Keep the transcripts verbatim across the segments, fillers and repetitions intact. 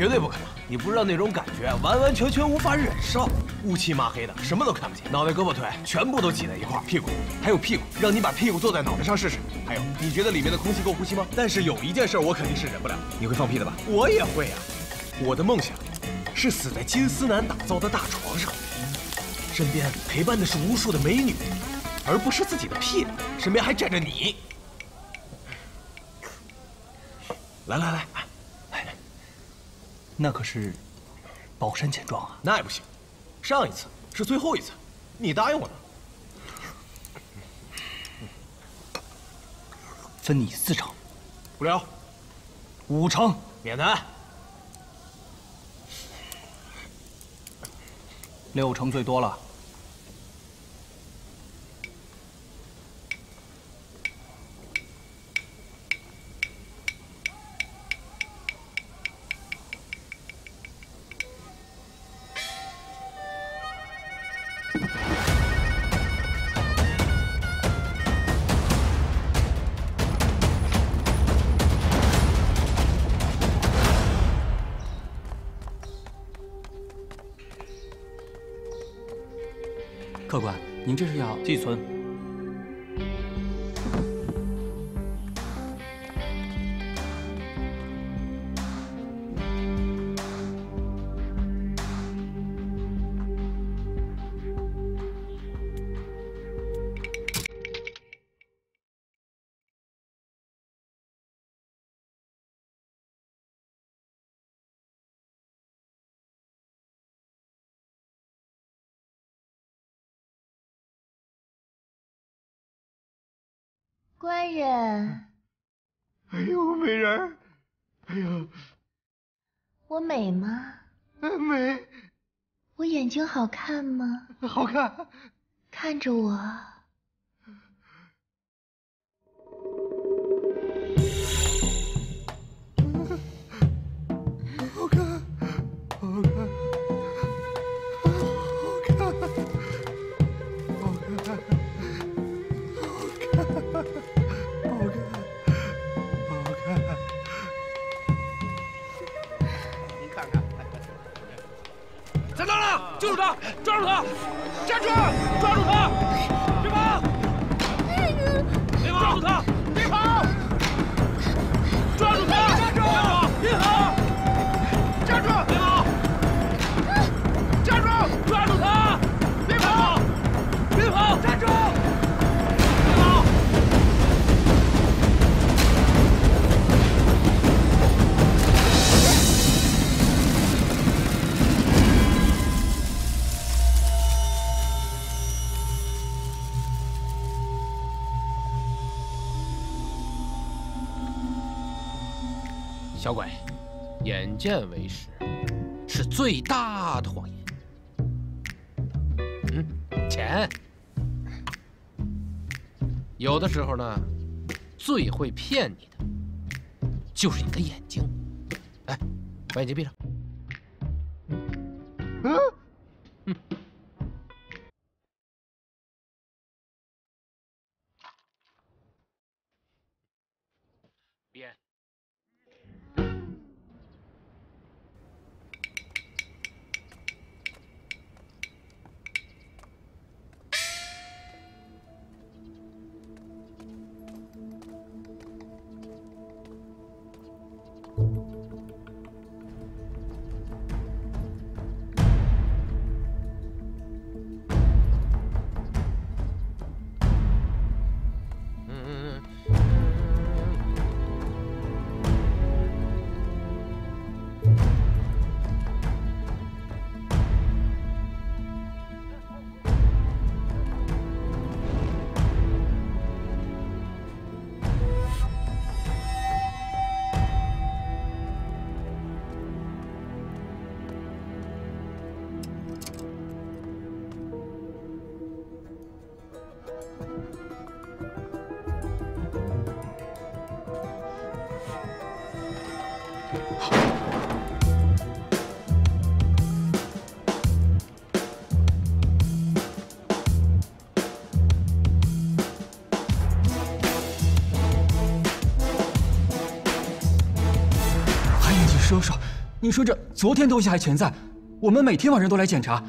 绝对不可能！你不知道那种感觉，完完全全无法忍受。乌漆嘛黑的，什么都看不见，脑袋、胳膊、腿全部都挤在一块儿，屁股还有屁股，让你把屁股坐在脑袋上试试。还有，你觉得里面的空气够呼吸吗？但是有一件事我肯定是忍不了，你会放屁的吧？我也会呀、啊。我的梦想是死在金丝楠打造的大床上，身边陪伴的是无数的美女，而不是自己的屁股，身边还站着你。来来来。 那可是宝山钱庄啊！那也不行，上一次是最后一次，你答应我的，分你四成，不聊，五成，免谈，六成最多了。客官，您这是要寄存？官人，哎呦，美人儿，哎呦，我美吗？美。我眼睛好看吗？好看。看着我。好看，好看，好看，好看，好看。 站到了，就住他，抓住他，站住，抓住他，别跑，别跑，抓住他，别跑，抓住他，站住，别跑，站住，别跑，站住，抓住他，别跑，别跑，站住。 小鬼，眼见为实，是最大的谎言。嗯，钱，有的时候呢，最会骗你的，就是你的眼睛。哎，把眼睛闭上。嗯、啊。 说说，你说这昨天东西还全在，我们每天晚上都来检查，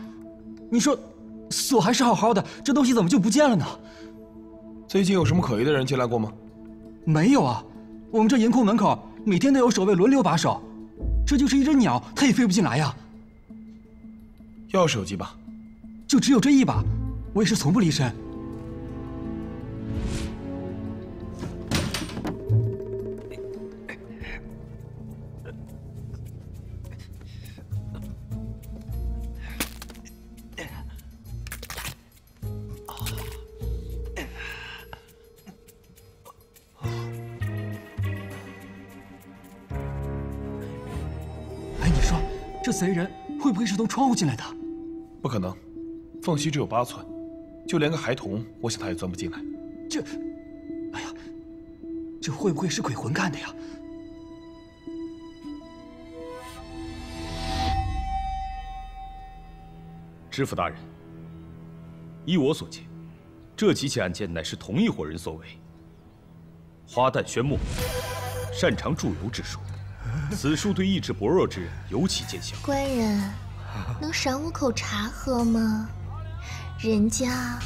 你说锁还是好好的，这东西怎么就不见了呢？最近有什么可疑的人进来过吗？没有啊，我们这银库门口每天都有守卫轮流把守，这就是一只鸟，它也飞不进来呀。钥匙有几把？就只有这一把，我也是从不离身。 贼人会不会是从窗户进来的？不可能，缝隙只有八寸，就连个孩童，我想他也钻不进来。这，哎呀，这会不会是鬼魂干的呀？知府大人，依我所见，这几起案件乃是同一伙人所为。花旦宣木擅长祝由之术。 此术对意志薄弱之人尤其见效。官人，能赏我口茶喝吗？人家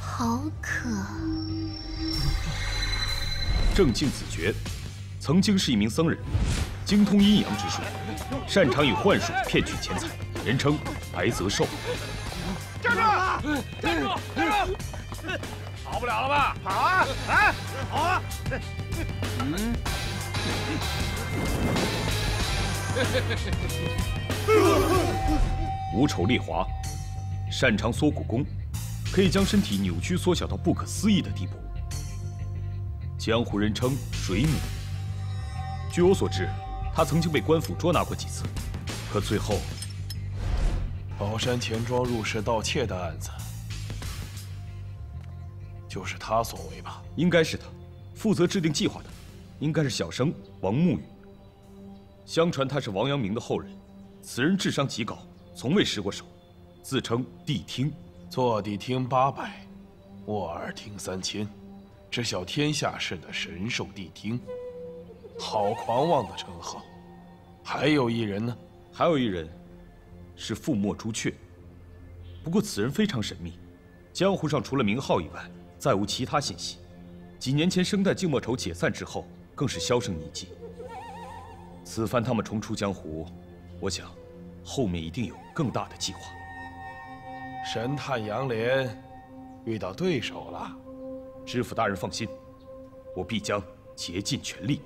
好渴。郑敬子爵曾经是一名僧人，精通阴阳之术，擅长以幻术骗取钱财，人称白泽寿。站住！站住！站住！跑不了了吧？跑啊！来，跑啊！嗯。 无丑丽华，擅长缩骨功，可以将身体扭曲缩小到不可思议的地步。江湖人称水母。据我所知，他曾经被官府捉拿过几次，可最后……宝山田庄入室盗窃的案子，就是他所为吧？应该是他，负责制定计划的。 应该是小生王沐雨。相传他是王阳明的后人，此人智商极高，从未失过手，自称谛听。坐地听八百，卧耳听三千，知晓天下事的神兽谛听，好狂妄的称号。还有一人呢？还有一人，是覆墨朱雀。不过此人非常神秘，江湖上除了名号以外，再无其他信息。几年前生代静默仇解散之后。 更是销声匿迹。此番他们重出江湖，我想，后面一定有更大的计划。神探杨涟遇到对手了，知府大人放心，我必将竭尽全力。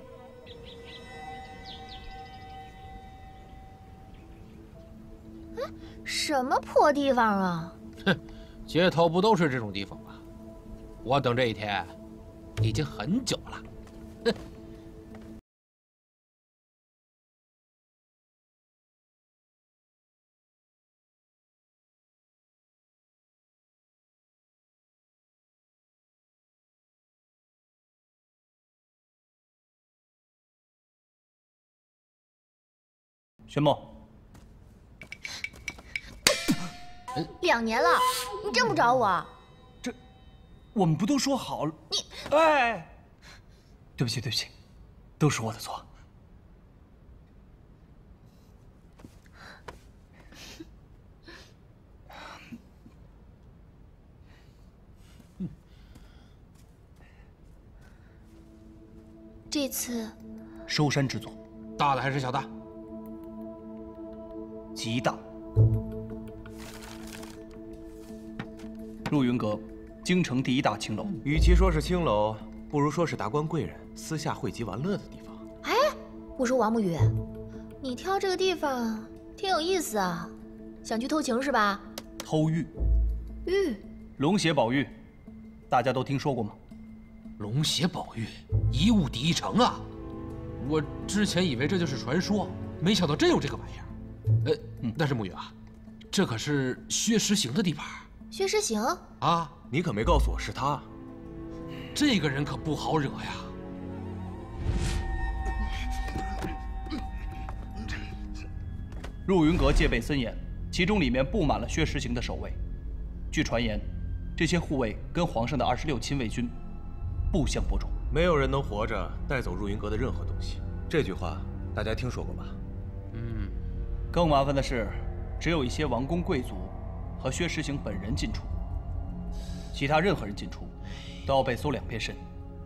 哎，什么破地方啊！哼，街头不都是这种地方吗？我等这一天已经很久了。哼。 宣木，两年了，你这么找我？这，我们不都说好了？你，哎，对不起，对不起，都是我的错。这次收山之作，大的还是小的？ 极大。入云阁，京城第一大青楼。与其说是青楼，不如说是达官贵人私下汇集玩乐的地方。哎，我说王沐雨，你挑这个地方挺有意思啊，想去偷情是吧？偷玉。玉。龙血宝玉，大家都听说过吗？龙血宝玉，一物抵一城啊！我之前以为这就是传说，没想到真有这个玩意儿。 呃，但是沐雨啊，这可是薛时行的地盘。薛时行啊，你可没告诉我是他。这个人可不好惹呀。入云阁戒备森严，其中里面布满了薛时行的守卫。据传言，这些护卫跟皇上的二十六亲卫军不相伯仲。没有人能活着带走入云阁的任何东西。这句话大家听说过吧？嗯。更麻烦的是，只有一些王公贵族和薛世行本人进出，其他任何人进出都要被搜两遍身。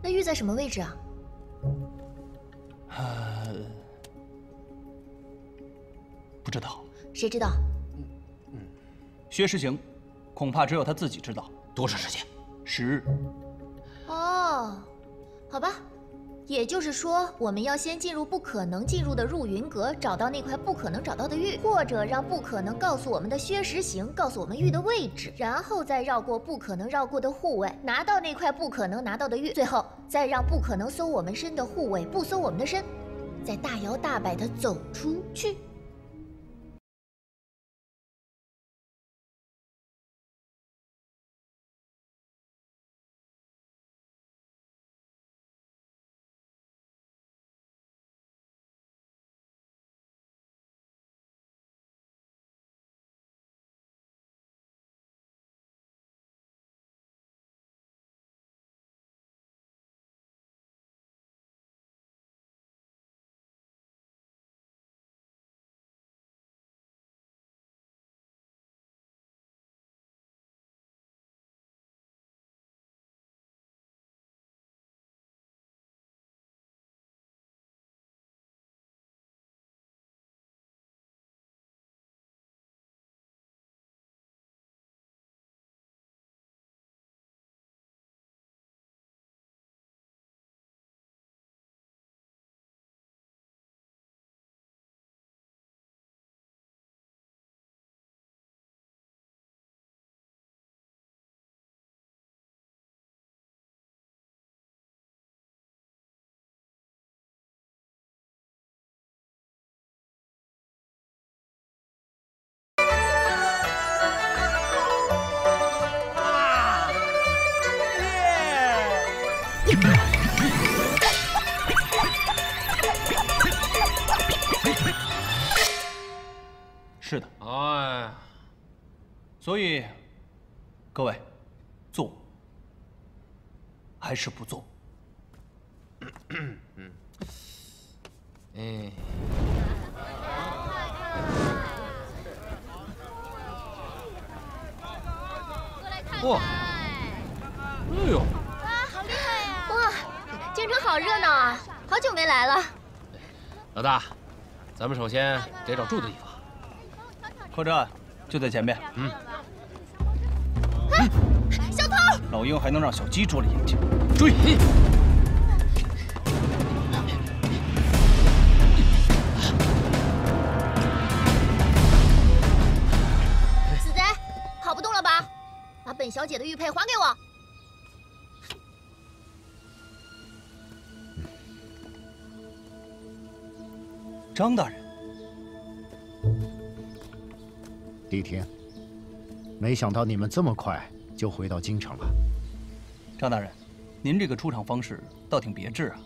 那玉在什么位置啊？呃，不知道。谁知道？嗯嗯，薛世行，恐怕只有他自己知道。多长时间？十日。哦，好吧。 也就是说，我们要先进入不可能进入的入云阁，找到那块不可能找到的玉，或者让不可能告诉我们的薛时行告诉我们玉的位置，然后再绕过不可能绕过的护卫，拿到那块不可能拿到的玉，最后再让不可能搜我们身的护卫不搜我们的身，再大摇大摆地走出去。 是的，哎，所以各位做还是不做？嗯，哎，哇，哎呦！ 京城好热闹啊！好久没来了。老大，咱们首先得找住的地方。客栈就在前面。嗯。哎，小偷！老鹰还能让小鸡啄了眼睛。追！死贼，跑不动了吧？把本小姐的玉佩还给我。 张大人，李婷，没想到你们这么快就回到京城了。张大人，您这个出场方式倒挺别致啊。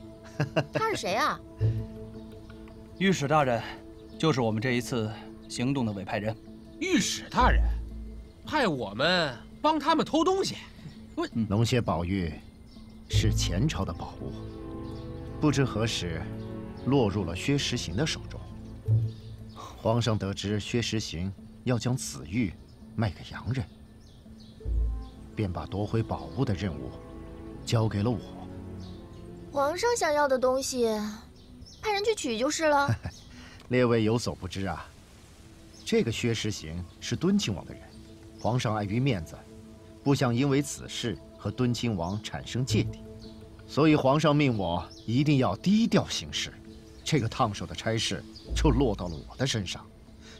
他是谁啊？御史大人，就是我们这一次行动的委派人。御史大人，派我们帮他们偷东西。我龙蝎宝玉是前朝的宝物，不知何时。 落入了薛时行的手中。皇上得知薛时行要将紫玉卖给洋人，便把夺回宝物的任务交给了我。皇上想要的东西，派人去取就是了。列位有所不知啊，这个薛时行是敦亲王的人，皇上碍于面子，不想因为此事和敦亲王产生芥蒂，所以皇上命我一定要低调行事。 这个烫手的差事就落到了我的身上，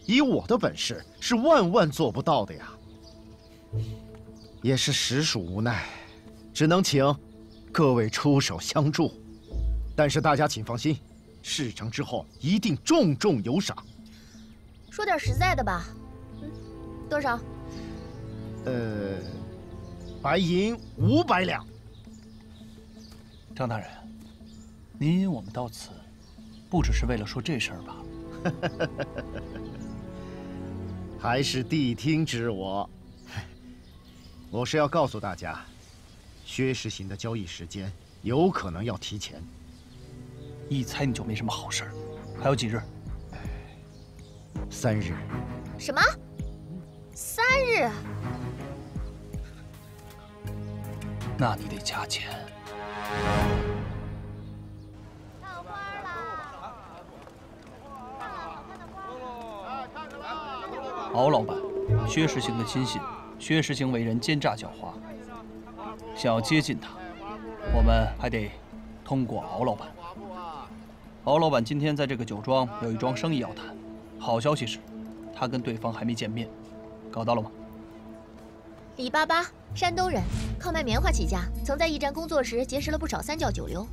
以我的本事是万万做不到的呀。也是实属无奈，只能请各位出手相助。但是大家请放心，事成之后一定重重有赏。说点实在的吧，嗯，多少？呃，白银五百两。张大人，您引我们到此。 不只是为了说这事儿吧？还是谛听之我。我是要告诉大家，薛时行的交易时间有可能要提前。一猜你就没什么好事儿，还有几日？三日。什么？三日？那你得加钱。看花了！看好看的花！看着了！敖老板，薛世行的亲信，薛世行为人奸诈狡猾，想要接近他，我们还得通过敖老板。 敖老板今天在这个酒庄有一桩生意要谈，好消息是，他跟对方还没见面，搞到了吗？李巴巴，山东人，靠卖棉花起家，曾在驿站工作时结识了不少三教九流，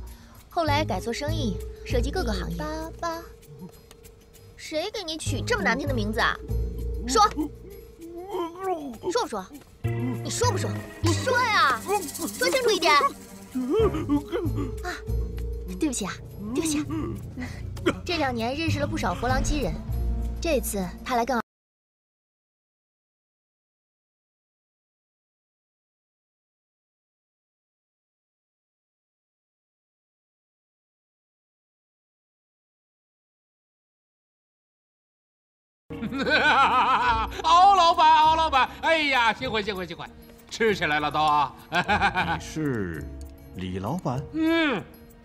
后来改做生意，涉及各个行业。巴巴，谁给你取这么难听的名字啊？说，说不说？你说不说？你说呀，说清楚一点。啊，对不起啊。 对不起，这两年认识了不少佛朗机人，这次他来跟。 敖老板，敖老板，哎呀，幸会，幸会，幸会，吃起来了都啊！你是李老板？嗯。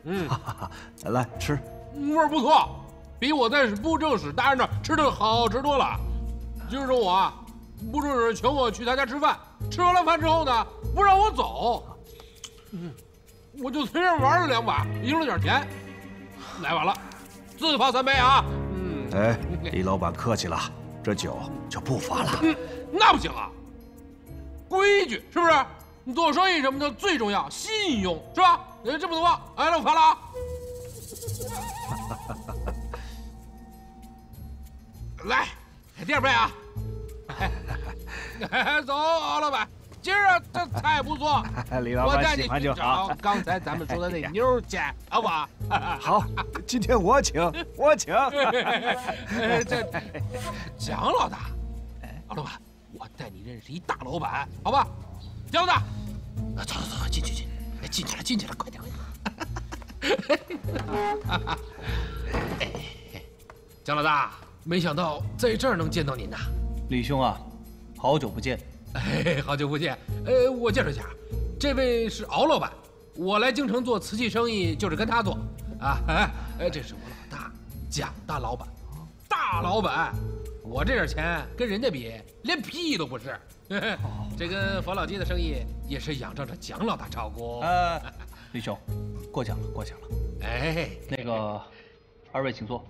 嗯，哈哈哈，来吃，味儿不错，比我在布政使大人那吃的好吃多了。就是我啊，布政使请我去他家吃饭，吃完了饭之后呢，不让我走，嗯，我就随便玩了两把，赢了点钱。来晚了，自罚三杯啊。嗯，哎，李老板客气了，这酒就不罚了。嗯，那不行啊，规矩是不是？你做生意什么的最重要，信用是吧？ 哎，这么多，哎，那我罚了啊！来，第二杯啊！走，敖老板，今儿这菜不错，李老板喜欢就好。刚才咱们说的那妞去，好不好？好，今天我请，我请。这蒋老大，敖老板，我带你认识一大老板，好吧？蒋老大，走走走，进去去。 进去了，进去了，快点，快点！蒋老大，没想到在这儿能见到您呐，李兄啊，好久不见，哎，好久不见。呃，我介绍一下，这位是敖老板，我来京城做瓷器生意就是跟他做啊。哎，这是我老大蒋大老板，大老板，我这点钱跟人家比，连屁都不是。 这跟佛老鸡的生意也是仰仗着蒋老大照顾。呃，李兄，过奖了，过奖了。哎，那个，二位请坐，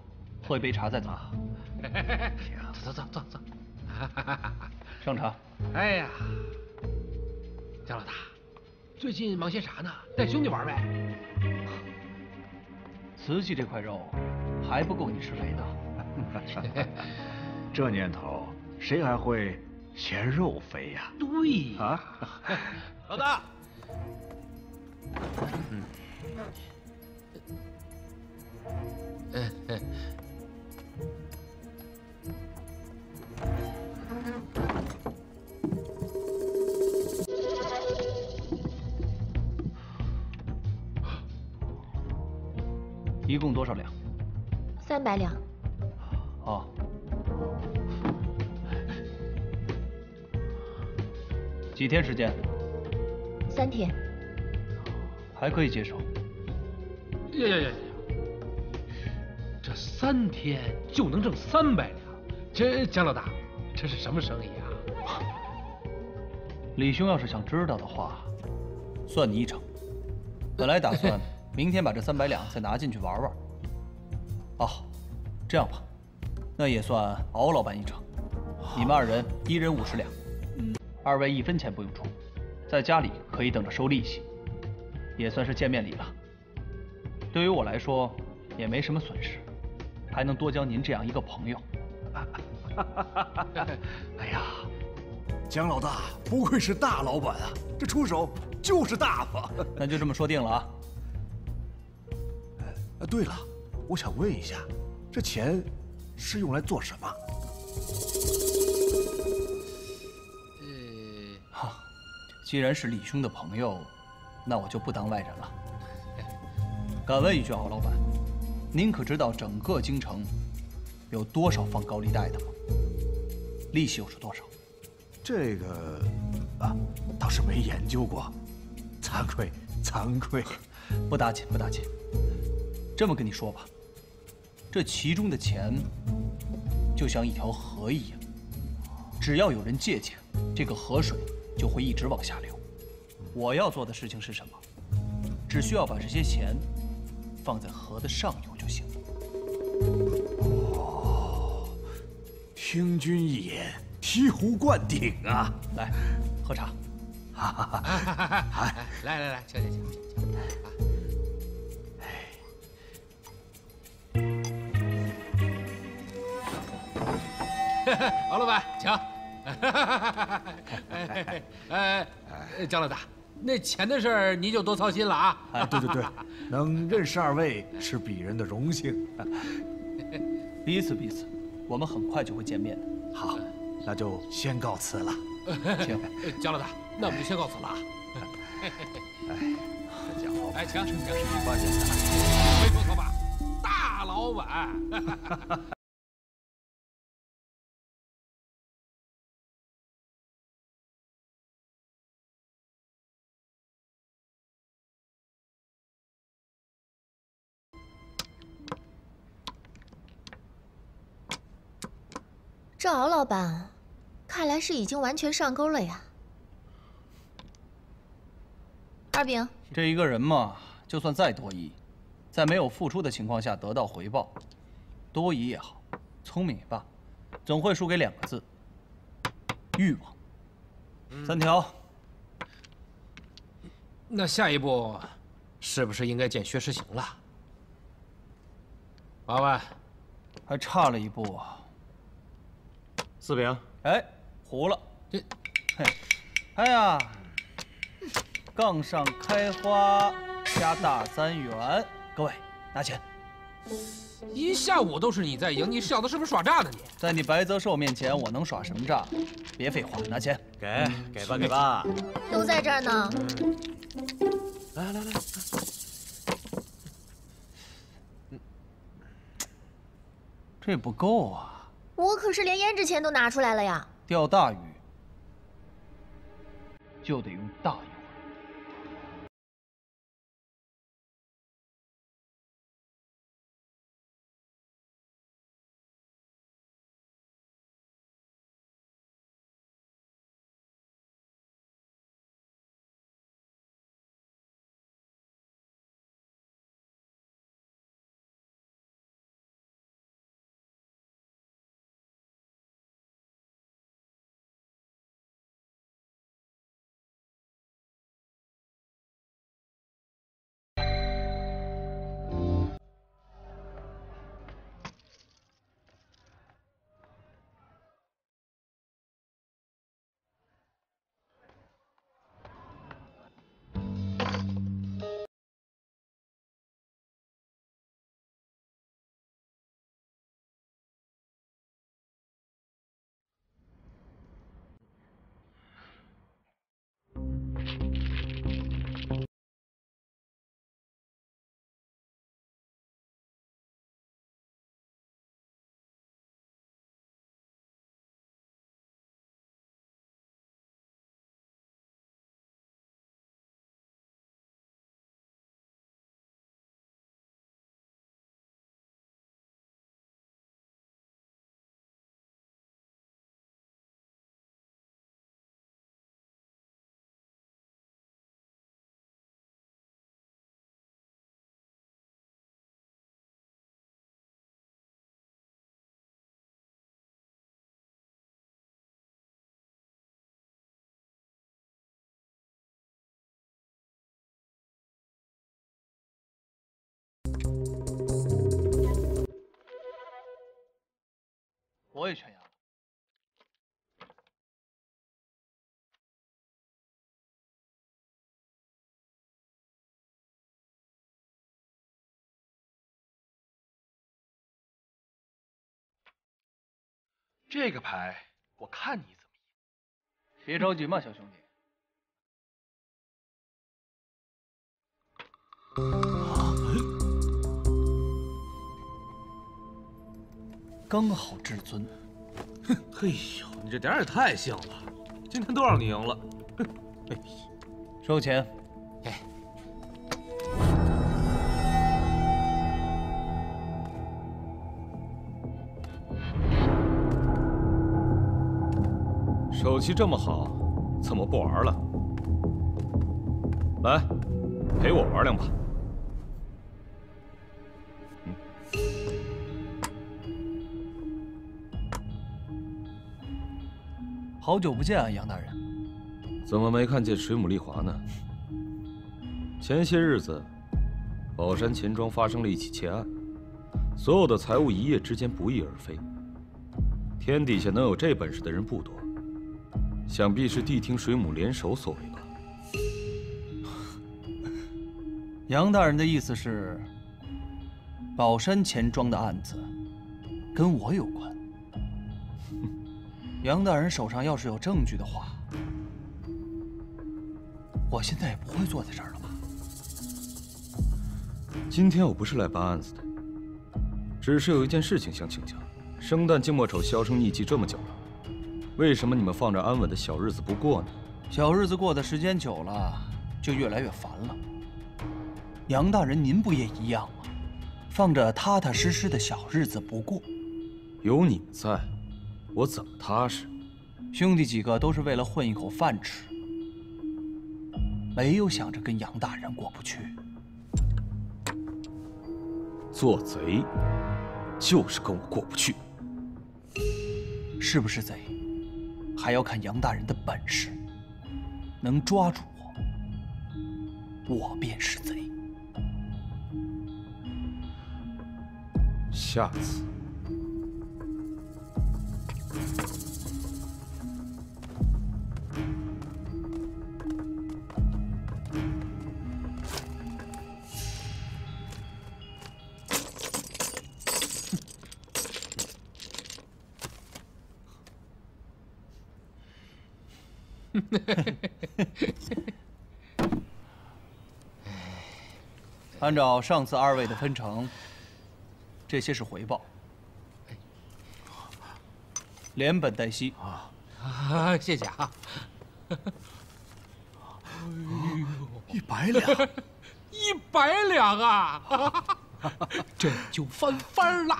喝一杯茶再走。走走走走走，上茶。哎呀，蒋老大，最近忙些啥呢？带兄弟玩呗。瓷器这块肉还不够你吃肥的。这年头，谁还会？ 嫌肉肥呀？对呀，老大。嗯。一共多少两？三百两。哦。 几天时间？三天，还可以接受。呀呀呀！这三天就能挣三百两，这姜老大，这是什么生意啊？李兄要是想知道的话，算你一程。本来打算明天把这三百两再拿进去玩玩。哦，这样吧，那也算敖老板一程，你们二人一人五十两。 二位一分钱不用出，在家里可以等着收利息，也算是见面礼了。对于我来说也没什么损失，还能多交您这样一个朋友。哎呀，蒋老大不愧是大老板啊，这出手就是大方。那就这么说定了啊。哎，对了，我想问一下，这钱是用来做什么？ 既然是李兄的朋友，那我就不当外人了。敢问一句，敖老板，您可知道整个京城有多少放高利贷的吗？利息又是多少？这个啊，倒是没研究过，惭愧惭愧。不打紧不打紧，这么跟你说吧，这其中的钱就像一条河一样，只要有人借钱，这个河水就会一直往下流。我要做的事情是什么？只需要把这些钱放在河的上游就行。哦，听君一言，醍醐灌顶啊！来，喝茶。哈哈哈哈哈！来来来，请请请请。哎，王老板，请。哎哎哎，张老大。 那钱的事儿您就多操心了啊！啊，对对对，能认识二位是鄙人的荣幸，彼此彼此，我们很快就会见面的。好，那就先告辞了。行，姜老大，那我们就先告辞了啊！哎，这家伙，哎，请，真是一般人呐！没说错吧，大老板。这敖老板，看来是已经完全上钩了呀。二饼，这一个人嘛，就算再多疑，在没有付出的情况下得到回报，多疑也好，聪明也罢，总会输给两个字：欲望。三条。那下一步，是不是应该见薛诗晴了？娃娃，还差了一步啊。 四饼，哎，糊了，这，嘿，哎呀，杠上开花加大三元，各位拿钱。一下午都是你在赢，你小子是不是耍诈呢？你在你白泽寿面前，我能耍什么诈？别废话，拿钱，给给吧给吧，都在这儿呢。来来来，这不够啊。 我可是连胭脂钱都拿出来了呀！钓大鱼就得用大鱼。 我也全压了。这个牌，我看你怎么赢。别着急嘛，小兄弟。刚好至尊。哼，嘿呦，你这点儿也太像了。今天都让你赢了。哼，哎，收钱。哎。 手气这么好，怎么不玩了？来，陪我玩两把。嗯、好久不见啊，杨大人。怎么没看见水母丽华呢？前些日子，宝山钱庄发生了一起窃案，所有的财物一夜之间不翼而飞。天底下能有这本事的人不多。 想必是谛听水母联手所为吧？杨大人的意思是，宝山钱庄的案子跟我有关。杨大人手上要是有证据的话，我现在也不会坐在这儿了吧？今天我不是来办案子的，只是有一件事情想请教：生旦净末丑，销声匿迹这么久了。 为什么你们放着安稳的小日子不过呢？小日子过的时间久了，就越来越烦了。杨大人，您不也一样吗？放着踏踏实实的小日子不过，有你们在，我怎么踏实？兄弟几个都是为了混一口饭吃，没有想着跟杨大人过不去。做贼，就是跟我过不去。是不是贼？ 还要看杨大人的本事，能抓住我，我便是贼。下次。按照上次二位的分成，这些是回报，连本带息啊！啊，谢谢啊！一百两，一百两啊！这就翻番了。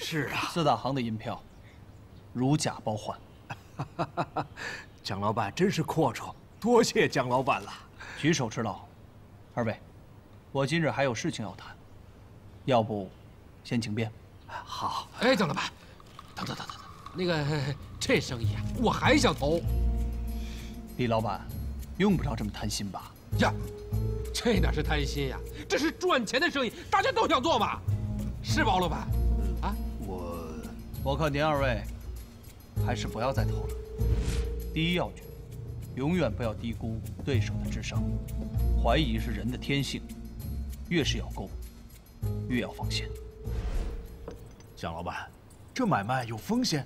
是啊，四大行的银票，如假包换。 蒋老板真是阔绰，多谢蒋老板了。举手之劳，二位，我今日还有事情要谈，要不先请便。好。哎，蒋老板，等等等等等，那个这生意啊，我还想投。李老板，用不着这么贪心吧？呀，这哪是贪心呀，这是赚钱的生意，大家都想做嘛，是吧，王老板？啊，我我看您二位还是不要再投了。 第一要诀，永远不要低估对手的智商。怀疑是人的天性，越是咬钩，越要防线。蒋老板，这买卖有风险？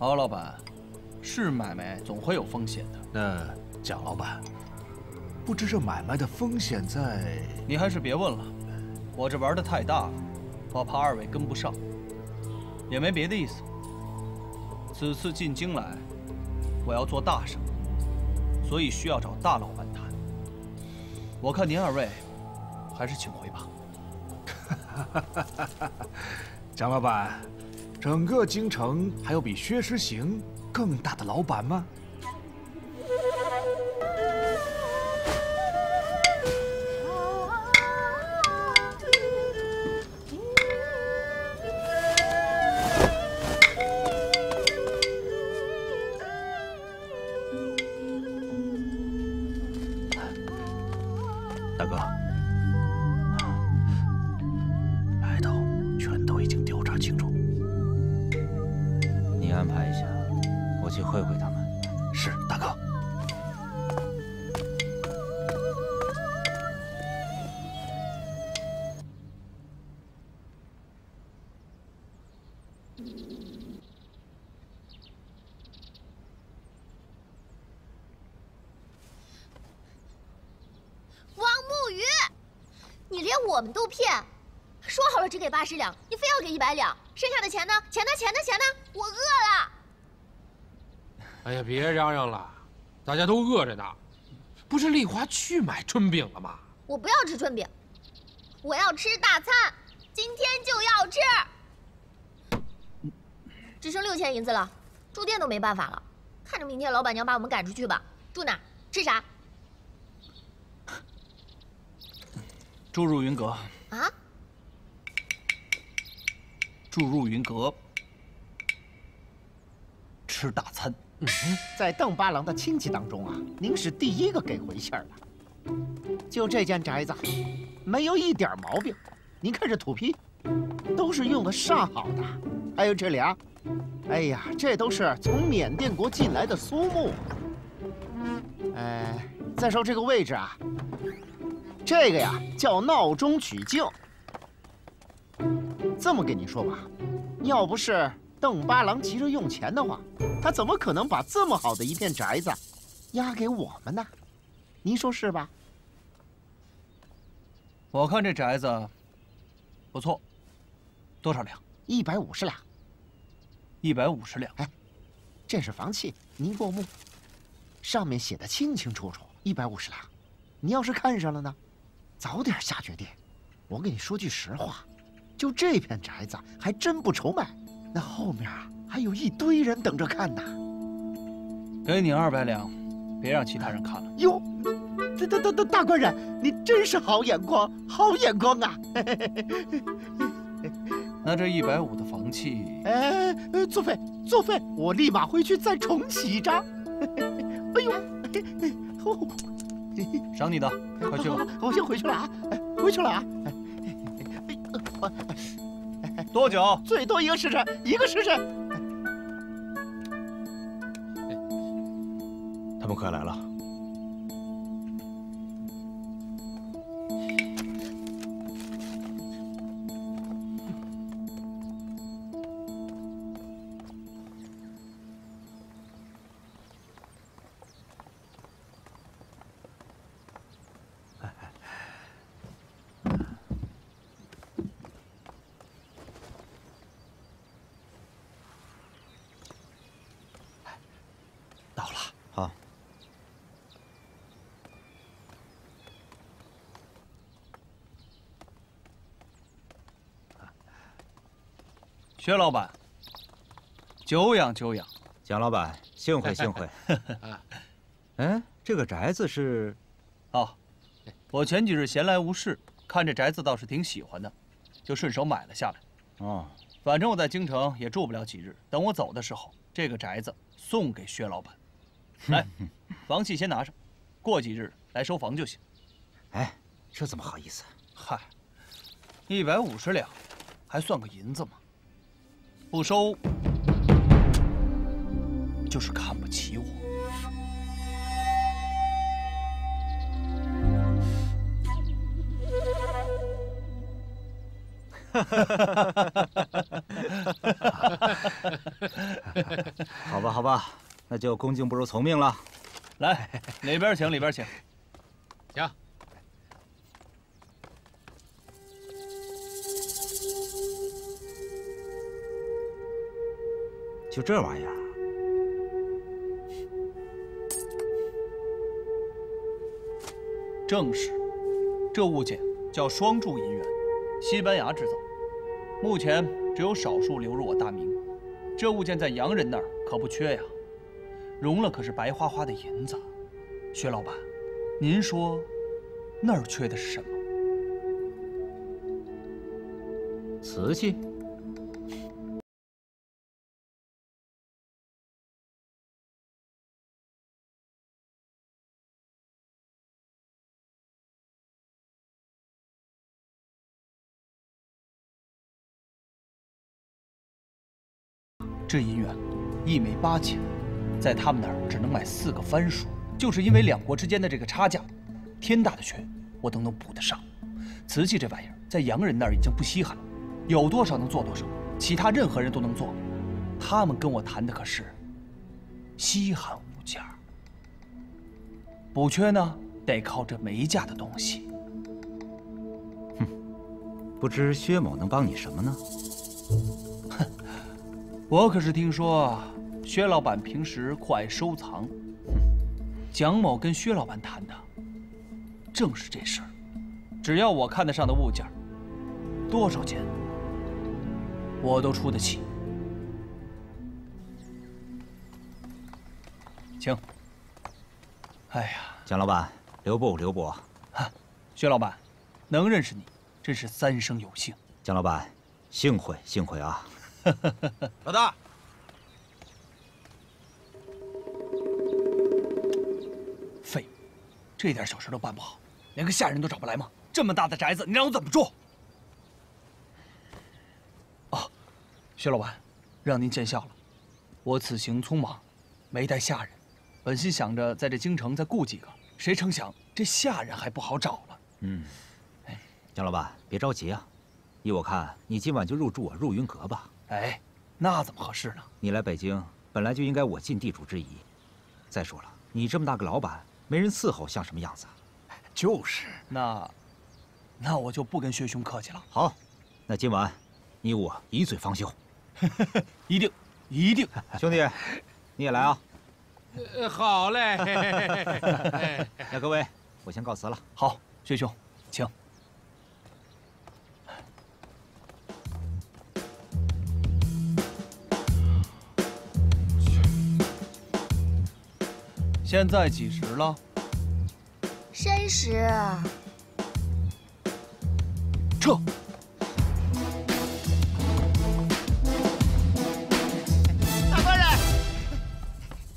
敖老板，是买卖总会有风险的。那蒋老板，不知这买卖的风险在……你还是别问了，我这玩的太大了，我怕二位跟不上，也没别的意思。此次进京来。 我要做大生意，所以需要找大老板谈。我看您二位还是请回吧。蒋老板，整个京城还有比薛之行更大的老板吗？我们都骗，说好了只给八十两，你非要给一百两，剩下的钱呢？钱呢？钱呢？钱呢？我饿了。哎呀，别嚷嚷了，大家都饿着呢。不是丽华去买春饼了吗？我不要吃春饼，我要吃大餐，今天就要吃。只剩六千银子了，住店都没办法了。看着明天老板娘把我们赶出去吧。住哪？吃啥？住入云阁。啊？ 住入云阁，吃大餐。嗯，在邓八郎的亲戚当中啊，您是第一个给回信儿的。就这间宅子，没有一点毛病。您看这土坯，都是用的上好的。还有这里啊，哎呀，这都是从缅甸国进来的苏木。哎，再说这个位置啊，这个呀叫闹中取静。 这么跟你说吧，要不是邓八郎急着用钱的话，他怎么可能把这么好的一片宅子押给我们呢？您说是吧？我看这宅子不错，多少两？一百五十两。一百五十两。哎，这是房契，您过目，上面写的清清楚楚，一百五十两。你要是看上了呢，早点下决定。我跟你说句实话。 就这片宅子还真不愁卖，那后面啊还有一堆人等着看呢。给你二百两，别让其他人看了。哟，大大大大大官人，你真是好眼光，好眼光啊！那这一百五的房契，哎，作废作废，我立马回去再重起一张。哎呦，赏你的，快去吧。我先回去了啊，回去了啊。 多久？最多一个时辰，一个时辰。他们快来了。薛老板，久仰久仰。蒋老板，幸会幸会。哎，这个宅子是……哦，我前几日闲来无事，看这宅子倒是挺喜欢的，就顺手买了下来。哦，反正我在京城也住不了几日，等我走的时候，这个宅子送给薛老板。来，房契先拿上，过几日来收房就行。哎，这怎么好意思？嗨，一百五十两，还算个银子吗？ 不收，就是看不起我。好吧，好吧，那就恭敬不如从命了。来，里边请，里边请。行。 就这玩意儿，正是。这物件叫双铸银元，西班牙制造，目前只有少数流入我大明。这物件在洋人那儿可不缺呀，融了可是白花花的银子。薛老板，您说那儿缺的是什么？瓷器。 这银元一枚八千，在他们那儿只能买四个番薯，就是因为两国之间的这个差价，天大的缺，我都能补得上。瓷器这玩意儿在洋人那儿已经不稀罕了，有多少能做多少，其他任何人都能做。他们跟我谈的可是稀罕无价，补缺呢得靠这没价的东西。哼，不知薛某能帮你什么呢？我可是听说薛老板平时酷爱收藏，蒋某跟薛老板谈的正是这事儿。只要我看得上的物件，多少钱我都出得起。请。哎呀，蒋老板，留步，留步。哈，薛老板，能认识你，真是三生有幸。蒋老板，幸会，幸会啊！老大。 废物，这点小事都办不好，连个下人都找不来吗？这么大的宅子，你让我怎么住？哦，薛老板，让您见笑了。我此行匆忙，没带下人，本心想着在这京城再雇几个，谁成想这下人还不好找了。嗯，哎，蒋老板别着急啊，依我看，你今晚就入住我入云阁吧。哎，那怎么合适呢？你来北京本来就应该我尽地主之谊。再说了，你这么大个老板。 没人伺候，像什么样子啊？就是。那，那我就不跟薛兄客气了。好，那今晚你我一醉方休。一定，一定。兄弟，你也来啊？呃，好嘞。那各位，我先告辞了。好，薛兄，请。现在几时了？申时。撤。大官人，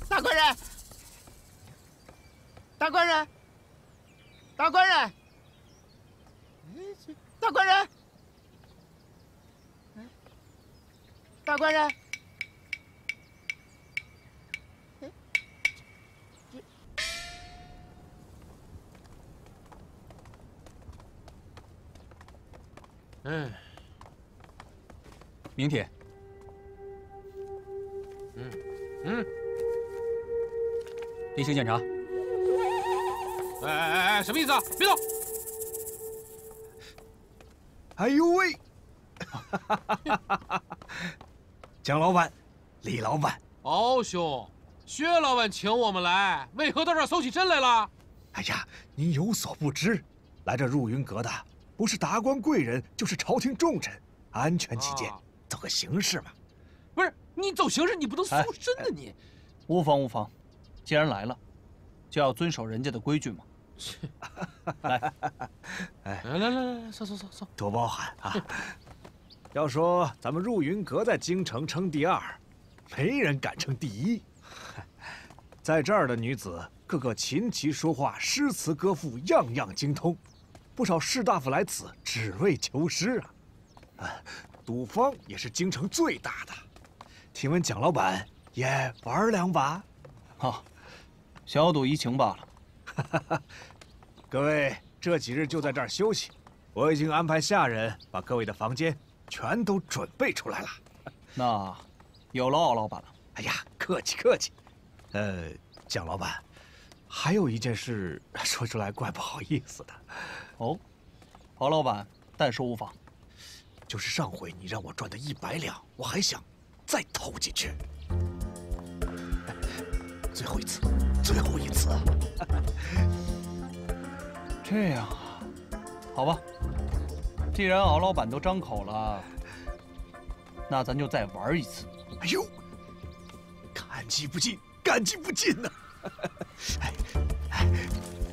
大官人，大官人，大官人，大官人，大官人。 嗯，明帖。嗯嗯，例行检查。哎哎哎，什么意思啊？别动！哎呦喂！蒋老板，李老板，敖兄，薛老板请我们来，为何到这儿搜起身来了？哎呀，您有所不知，来这入云阁的。 不是达官贵人，就是朝廷重臣。安全起见，走个形式嘛。不是你走形式，你不能搜身呢你。无妨无妨，既然来了，就要遵守人家的规矩嘛。来，来来来，搜搜搜搜，多包涵啊。要说咱们入云阁在京城称第二，没人敢称第一。在这儿的女子，个个琴棋书画、诗词歌赋，样样精通。 不少士大夫来此只为求师啊！啊，赌坊也是京城最大的。听闻蒋老板也玩两把，哦，小赌怡情罢了。各位这几日就在这儿休息，我已经安排下人把各位的房间全都准备出来了。那有劳敖老板了。哎呀，客气客气。呃，蒋老板。 还有一件事说出来怪不好意思的，哦，敖老板，但说无妨。就是上回你让我赚的一百两，我还想再投进去，最后一次，最后一次。这样啊，好吧，既然敖老板都张口了，那咱就再玩一次。哎呦，感激不尽，感激不尽呐！ 哎哎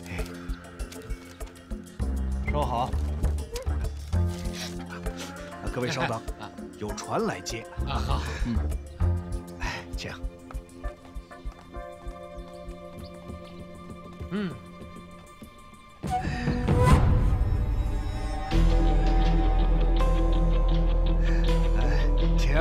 哎！收好。各位稍等，有船来接。啊好。嗯。哎，请。嗯。哎，请。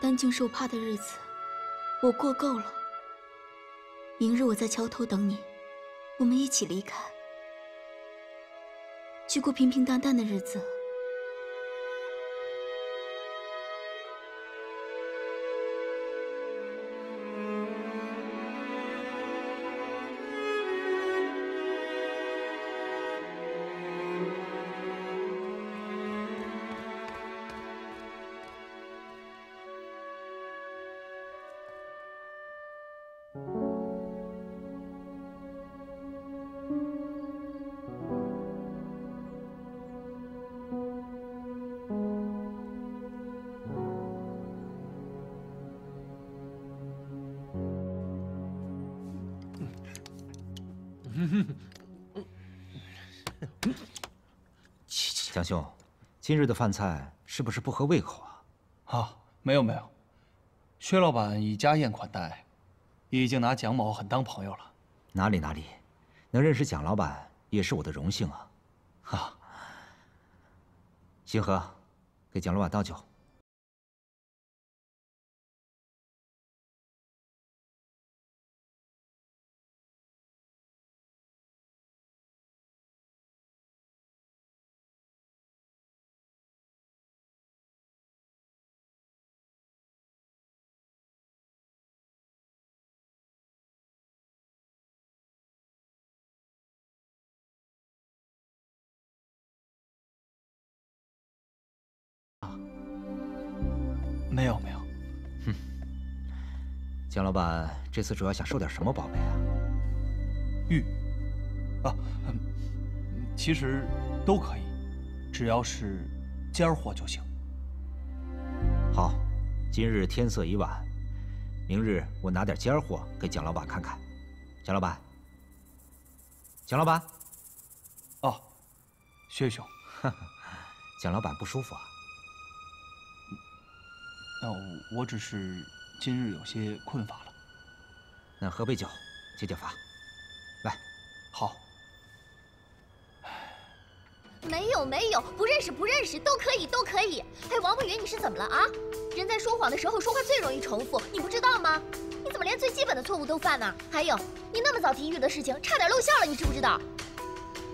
担惊受怕的日子，我过够了。明日我在桥头等你，我们一起离开，去过平平淡淡的日子。 蒋兄，今日的饭菜是不是不合胃口啊？啊，没有没有，薛老板以家宴款待，已经拿蒋某很当朋友了。哪里哪里，能认识蒋老板也是我的荣幸啊！啊，星河，给蒋老板倒酒。 没有没有，哼，蒋老板这次主要想收点什么宝贝啊？玉，啊，其实都可以，只要是尖货就行。好，今日天色已晚，明日我拿点尖货给蒋老板看看。蒋老板，蒋老板，哦，薛兄，蒋老板不舒服啊？ 那我只是今日有些困乏了，那喝杯酒解解乏。来，好。没有没有，不认识不认识都可以都可以。哎，王不云，你是怎么了啊？人在说谎的时候说话最容易重复，你不知道吗？你怎么连最基本的错误都犯呢？还有，你那么早提玉的事情，差点露馅了，你知不知道？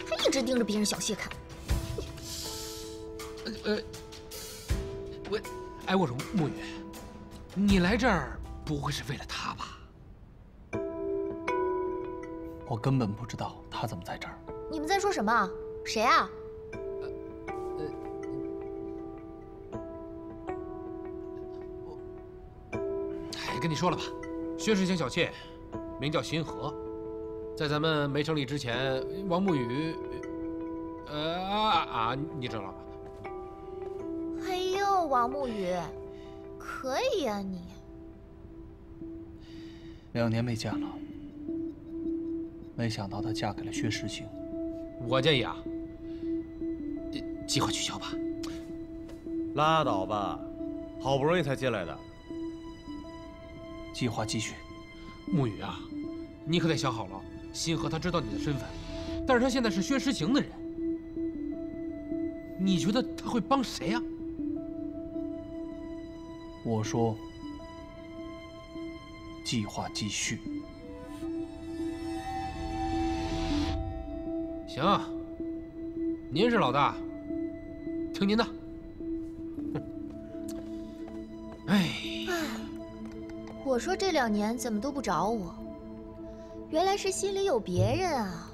他一直盯着别人小妾看。呃，我。 哎，我说沐雨，你来这儿不会是为了他吧？我根本不知道他怎么在这儿。你们在说什么？谁啊？呃，哎，跟你说了吧，薛世清小妾，名叫新河，在咱们没成礼之前，王沐雨，呃啊啊，你知道吧？ 王沐雨，可以啊你。两年没见了，没想到她嫁给了薛时行。我建议啊，计划取消吧。拉倒吧，好不容易才进来的。计划继续。沐雨啊，你可得想好了，新河他知道你的身份，但是他现在是薛时行的人，你觉得他会帮谁呀、啊？ 我说，计划继续。行、啊，您是老大，听您的。哎，我说这两年怎么都不找我，原来是心里有别人啊。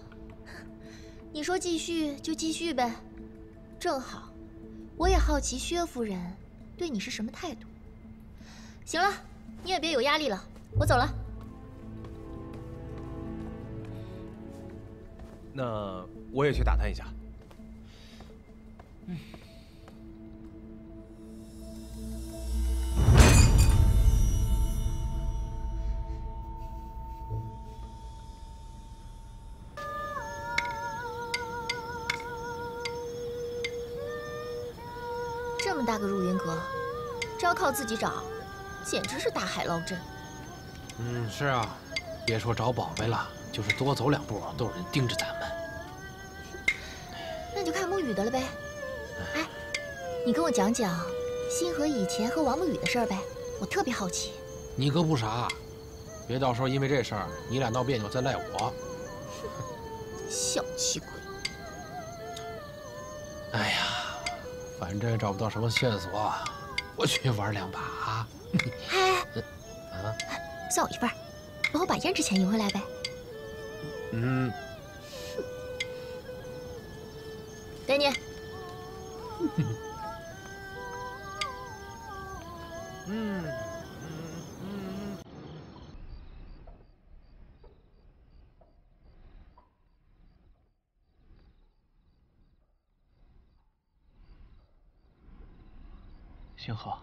你说继续就继续呗，正好，我也好奇薛夫人对你是什么态度。 行了，你也别有压力了，我走了。那我也去打探一下。嗯。这么大个入云阁，只靠自己找。 简直是大海捞针。嗯，是啊，别说找宝贝了，就是多走两步都有人盯着咱们。那就看沐雨的了呗。哎，你跟我讲讲星河以前和王沐雨的事儿呗。我特别好奇。你哥不傻，别到时候因为这事儿你俩闹别扭再赖我。小气鬼！哎呀，反正也找不到什么线索，我去玩两把啊！哎，啊，算我一份，等我把胭脂钱赢回来呗。嗯。给你。 嗯，星河。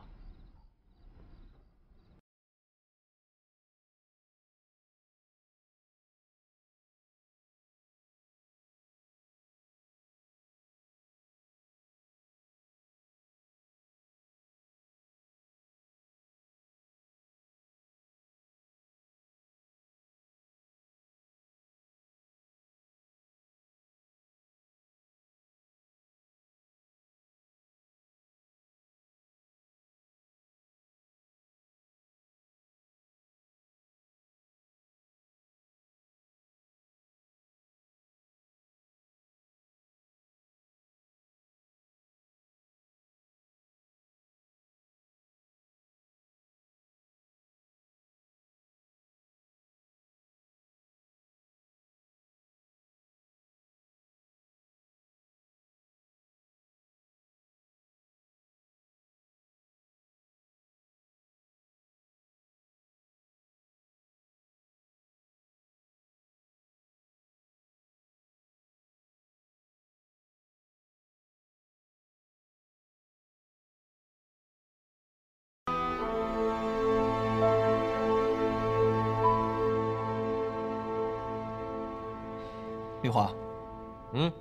丽华，嗯，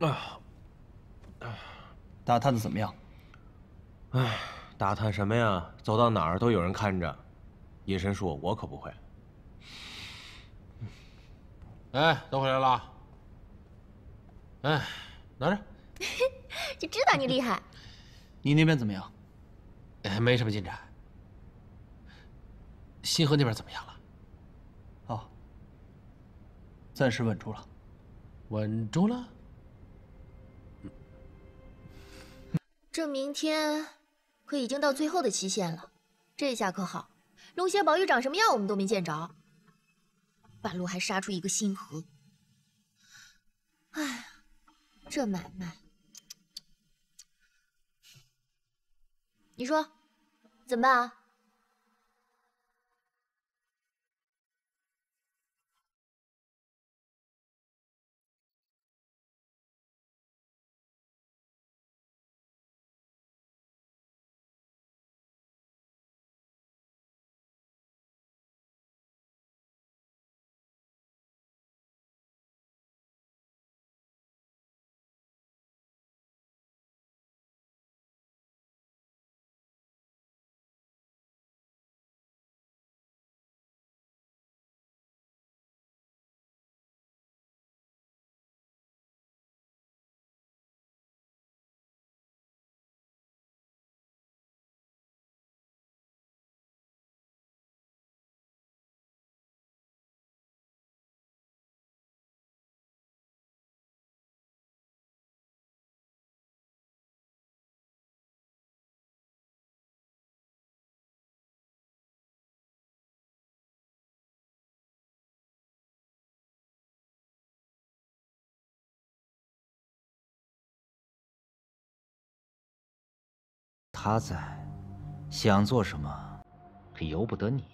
啊，打探的怎么样？哎，打探什么呀？走到哪儿都有人看着，隐身术我可不会。哎，都回来了。哎，拿着。就知道你厉害。你那边怎么样？哎，没什么进展。新河那边怎么样了？哦，暂时稳住了。 稳住了，这明天可已经到最后的期限了，这下可好，龙蝎宝玉长什么样我们都没见着，半路还杀出一个星河，哎呀，这买卖，你说怎么办啊？ 他在，想做什么，可由不得你。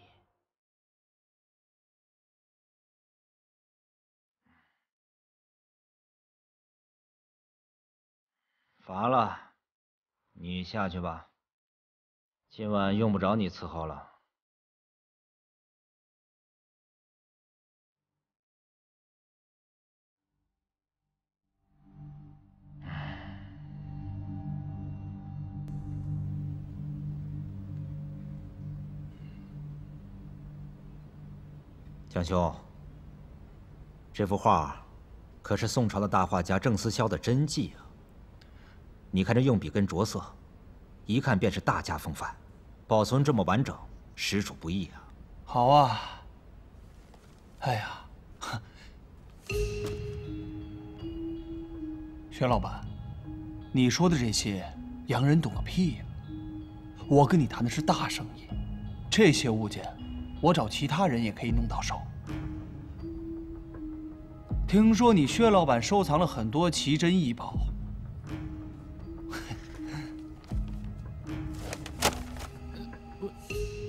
乏了，你下去吧。今晚用不着你伺候了。蒋兄，这幅画可是宋朝的大画家郑思肖的真迹啊！你看这用笔跟着色，一看便是大家风范。保存这么完整，实属不易啊。好啊。哎呀，玄老板，你说的这些，洋人懂个屁呀！我跟你谈的是大生意，这些物件，我找其他人也可以弄到手。 听说你薛老板收藏了很多奇珍异宝，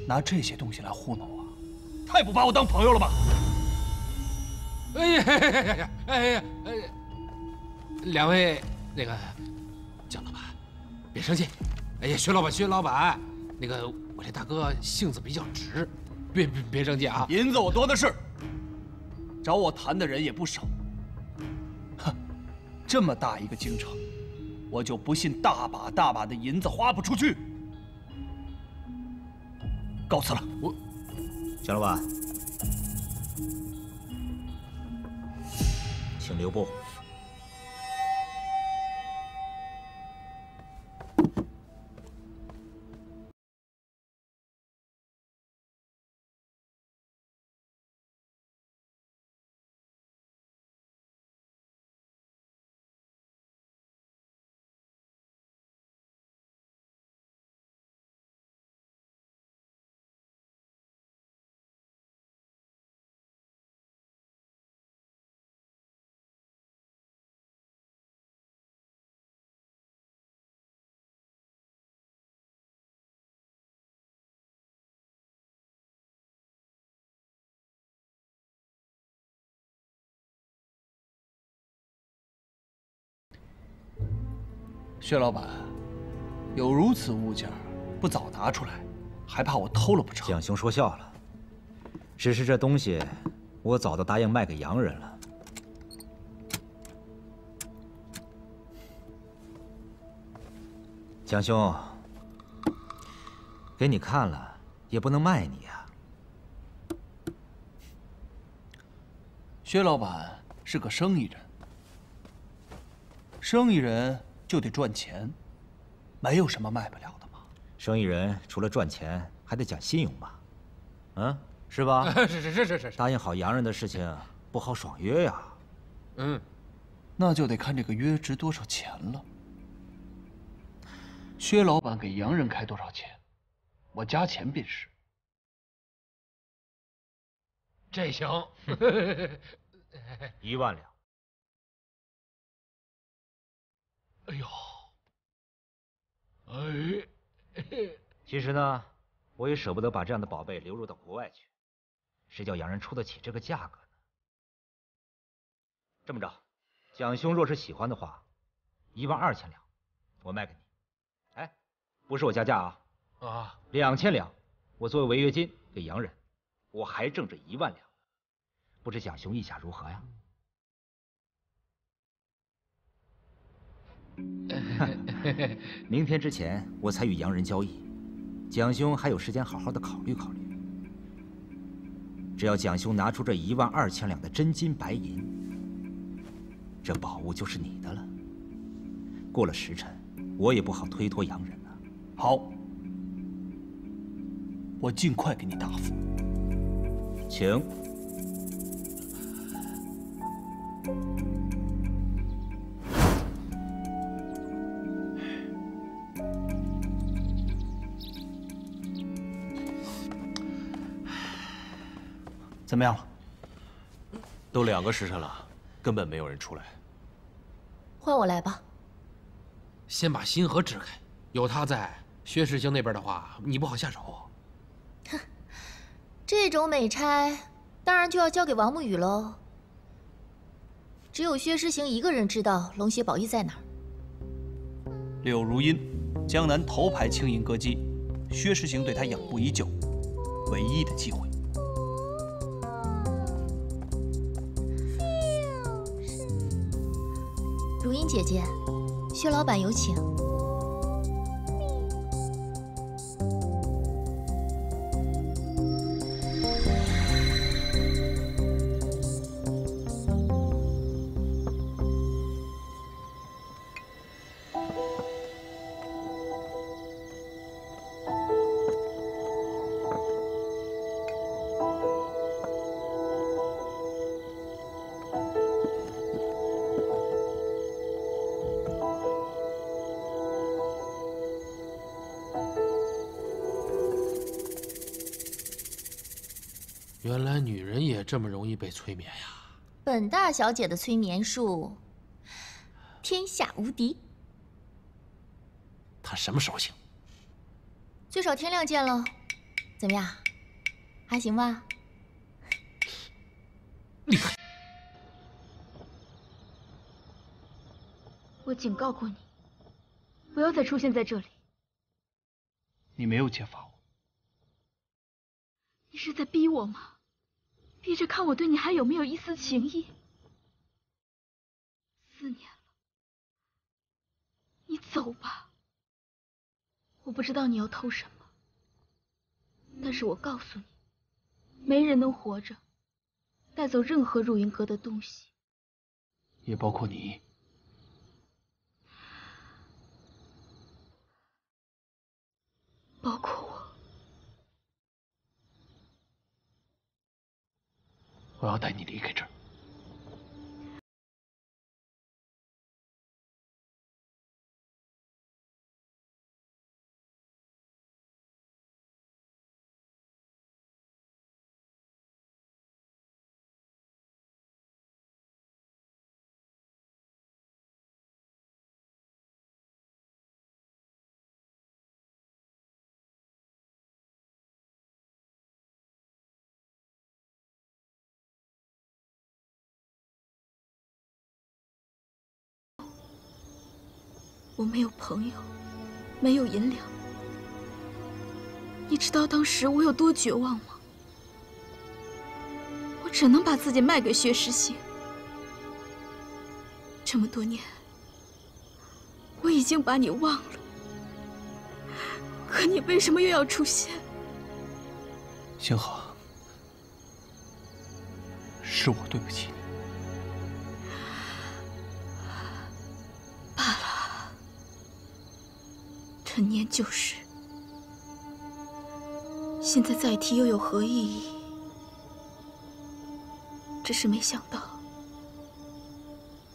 拿这些东西来糊弄我，太不把我当朋友了吧！哎呀呀呀呀！哎呀哎呀！两位那个蒋老板，别生气。哎呀，薛老板，薛老板，那个我这大哥性子比较直，别别别生气啊！银子我多的是。 找我谈的人也不少，哼，这么大一个京城，我就不信大把大把的银子花不出去。告辞了，我，蒋老板，请留步。薛老板，有如此物件，不早拿出来，还怕我偷了不成？蒋兄说笑了，只是这东西，我早都答应卖给洋人了。蒋兄，给你看了，也不能卖你呀。薛老板是个生意人，生意人。 就得赚钱，没有什么卖不了的嘛。生意人除了赚钱，还得讲信用吧？嗯，是吧？是是是是是。答应好洋人的事情，不好爽约呀。嗯，那就得看这个约值多少钱了。薛老板给洋人开多少钱，我加钱便是。这行，一万两。 哎呦，哎，其实呢，我也舍不得把这样的宝贝流入到国外去，谁叫洋人出得起这个价格呢？这么着，蒋兄若是喜欢的话，一万二千两，我卖给你。哎，不是我加价啊，啊，两千两，我作为违约金给洋人，我还挣这一万两，不知蒋兄意下如何呀？ 明天之前我才与洋人交易，蒋兄还有时间好好的考虑考虑。只要蒋兄拿出这一万二千两的真金白银，这宝物就是你的了。过了时辰，我也不好推脱洋人了。好，我尽快给你答复，请。 怎么样了？都两个时辰了，根本没有人出来。换我来吧。先把心河支开，有他在，薛世兴那边的话，你不好下手。哼，这种美差，当然就要交给王沐雨喽。只有薛世兴一个人知道龙血宝玉在哪儿。柳如茵，江南头牌轻盈歌姬，薛世兴对她仰慕已久，唯一的机会。 如茵姐姐，薛老板有请。原来女人也这么容易被催眠呀！本大小姐的催眠术，天下无敌。她什么时候醒？最少天亮见喽。怎么样？还行吧？厉害！我警告过你，不要再出现在这里。你没有揭发我。 你是在逼我吗？逼着看我对你还有没有一丝情意？四年了，你走吧。我不知道你要偷什么，但是我告诉你，没人能活着带走任何入云阁的东西，也包括你。包括我。 我要带你离开这儿。我没有朋友，没有银两。你知道当时我有多绝望吗？我只能把自己卖给薛时行。这么多年，我已经把你忘了，可你为什么又要出现？星河，是我对不起你。 陈年旧事，现在再提又有何意义？只是没想到，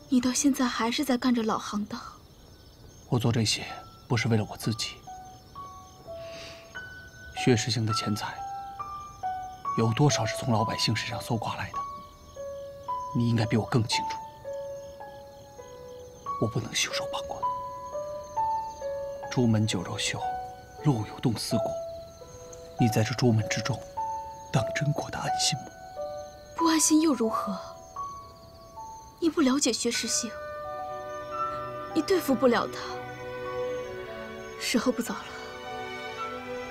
你到现在还是在干着老行当。我做这些不是为了我自己。薛时行的钱财，有多少是从老百姓身上搜刮来的？你应该比我更清楚。我不能袖手旁观。 朱门酒肉臭，路有冻死骨。你在这朱门之中，当真过得安心吗？不安心又如何？你不了解薛时行，你对付不了他。时候不早了，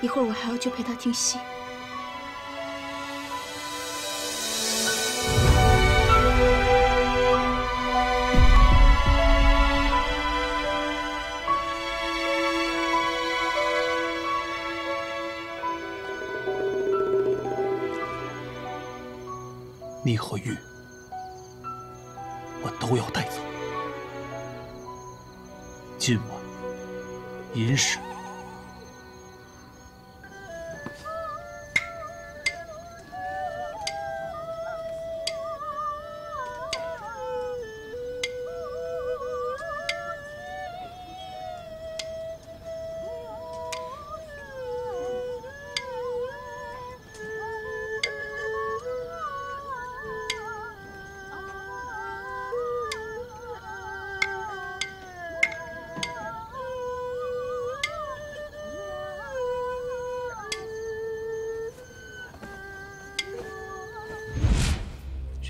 一会儿我还要去陪他听戏。 你和玉，我都要带走。今晚，寅时，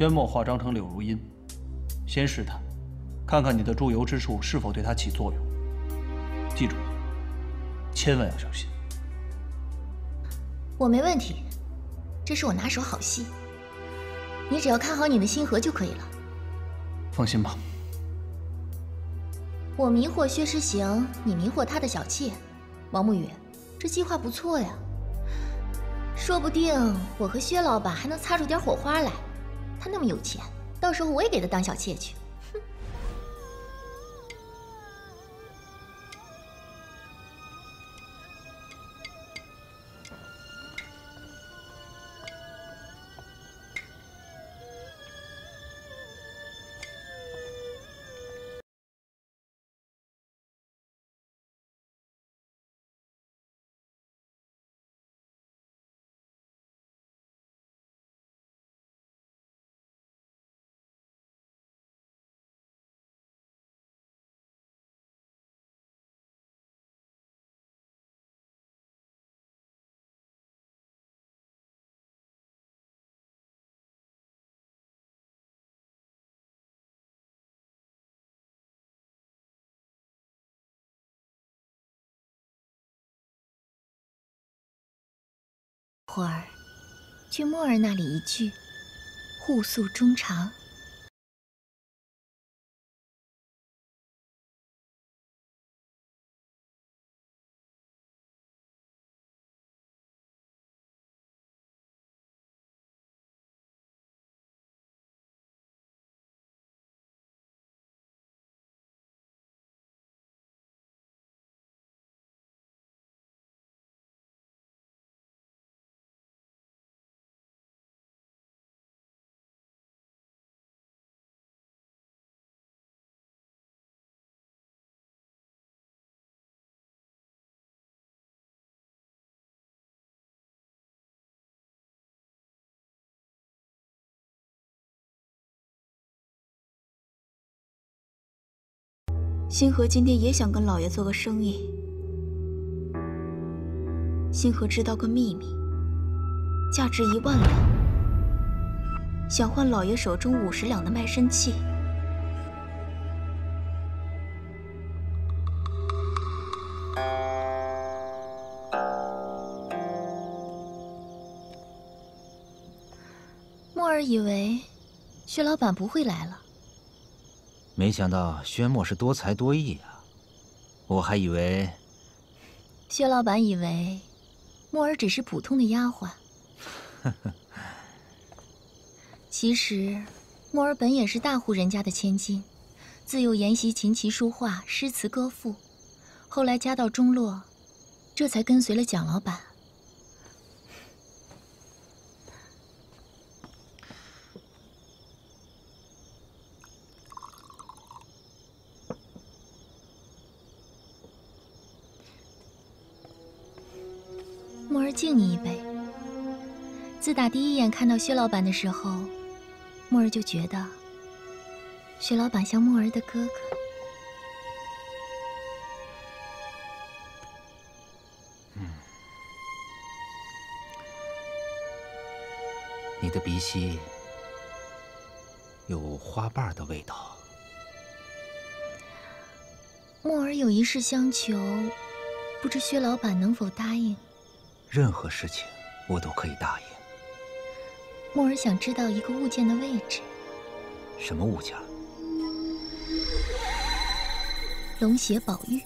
宣墨化妆成柳如茵，先试探，看看你的注油之术是否对她起作用。记住，千万要小心。我没问题，这是我拿手好戏。你只要看好你的心河就可以了。放心吧。我迷惑薛时行，你迷惑他的小妾。王沐雨，这计划不错呀。说不定我和薛老板还能擦出点火花来。 他那么有钱，到时候我也给他当小妾去。哼！会儿，去墨儿那里一聚，互诉衷肠。 星河今天也想跟老爷做个生意。星河知道个秘密，价值一万两，想换老爷手中五十两的卖身契。墨儿以为薛老板不会来了。 没想到薛墨是多才多艺啊，我还以为……薛老板以为墨儿只是普通的丫鬟。其实，墨儿本也是大户人家的千金，自幼研习琴棋书画、诗词歌赋，后来家道中落，这才跟随了蒋老板。敬你一杯。自打第一眼看到薛老板的时候，墨儿就觉得薛老板像墨儿的哥哥。嗯，你的鼻息有花瓣的味道。墨儿有一事相求，不知薛老板能否答应？ 任何事情，我都可以答应。墨儿想知道一个物件的位置。什么物件？龙血宝玉。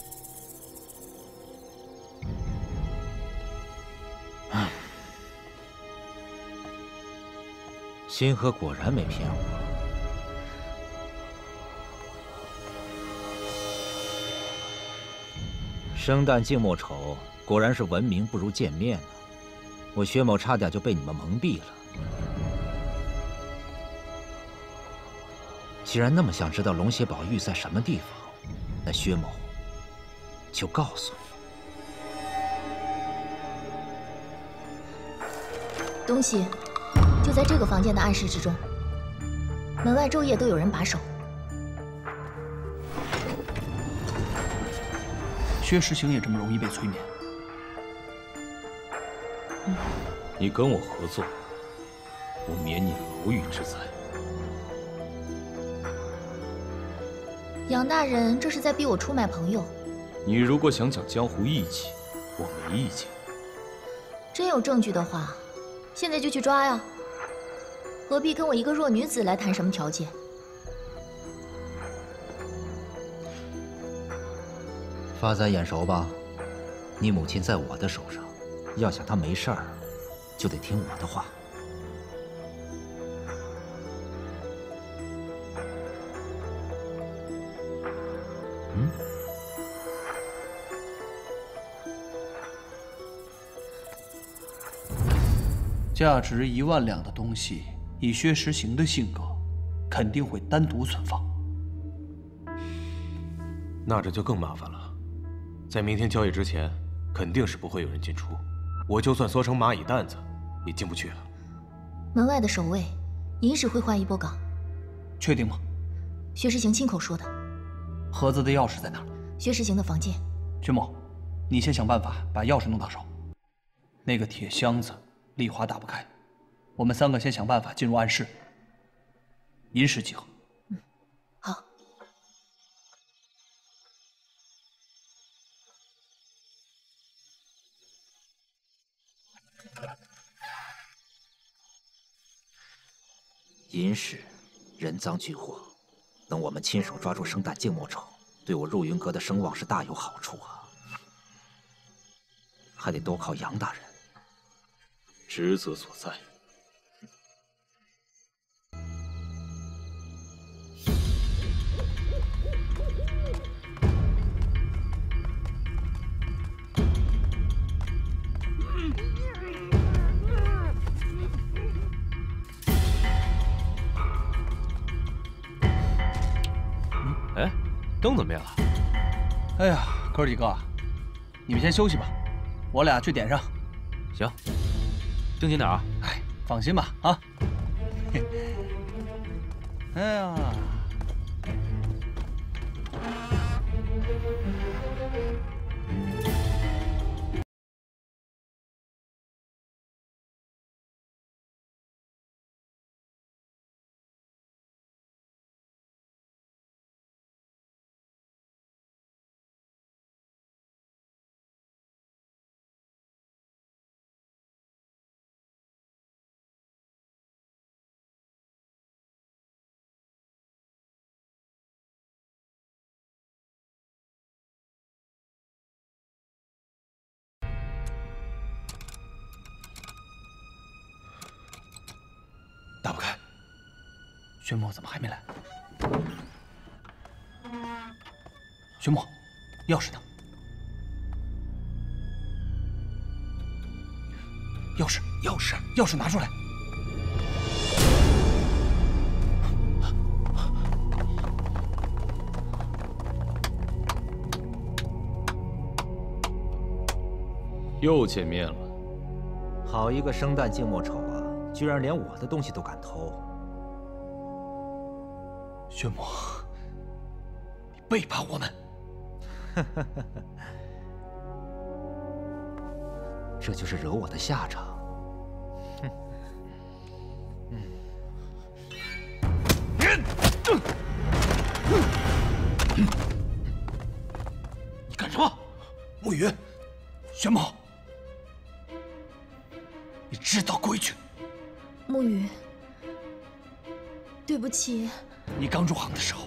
唉，星河果然没骗我。 生旦净末丑，果然是闻名不如见面啊！我薛某差点就被你们蒙蔽了。既然那么想知道龙血宝玉在什么地方，那薛某就告诉你，东西就在这个房间的暗室之中，门外昼夜都有人把守。 薛时行也这么容易被催眠？你跟我合作，我免你牢狱之灾。杨大人这是在逼我出卖朋友。你如果想讲江湖义气，我没意见。真有证据的话，现在就去抓呀！何必跟我一个弱女子来谈什么条件？ 发簪眼熟吧？你母亲在我的手上，要想她没事儿，就得听我的话。嗯？价值一万两的东西，以薛时行的性格，肯定会单独存放。那这就更麻烦了。 在明天交易之前，肯定是不会有人进出。我就算缩成蚂蚁蛋子，也进不去啊。门外的守卫，银使会换一波岗。确定吗？薛时行亲口说的。盒子的钥匙在哪儿？薛时行的房间。薛某，你先想办法把钥匙弄到手。那个铁箱子，丽华打不开。我们三个先想办法进入暗室。银使集合。寅时，人赃俱获。等我们亲手抓住生胆静默丑，对我入云阁的声望是大有好处啊！还得多靠杨大人。职责所在。 灯怎么样了？哎呀，哥几个，你们先休息吧，我俩去点上。行，盯紧点啊！哎，放心吧啊！哎呀，打不开，宣墨怎么还没来？宣墨，钥匙呢？钥匙，钥匙，钥匙拿出来！又见面了，好一个生旦净末丑！ 居然连我的东西都敢偷，宣墨，你背叛我们！这就是惹我的下场。哼！你干什么？墨雨，宣墨，你知道规矩。 沐雨，对不起。你刚入行的时候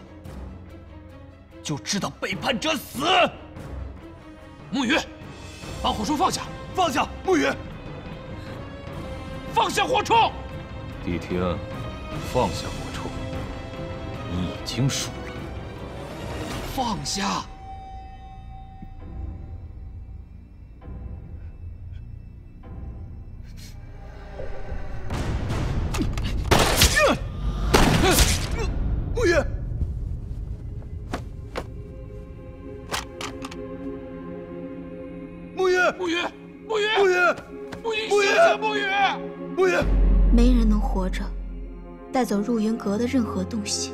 就知道背叛者死。沐雨，把火铳放下，放下！沐雨，放下火铳！谛听，放下火铳，你已经输了。放下！带走入云阁的任何东西。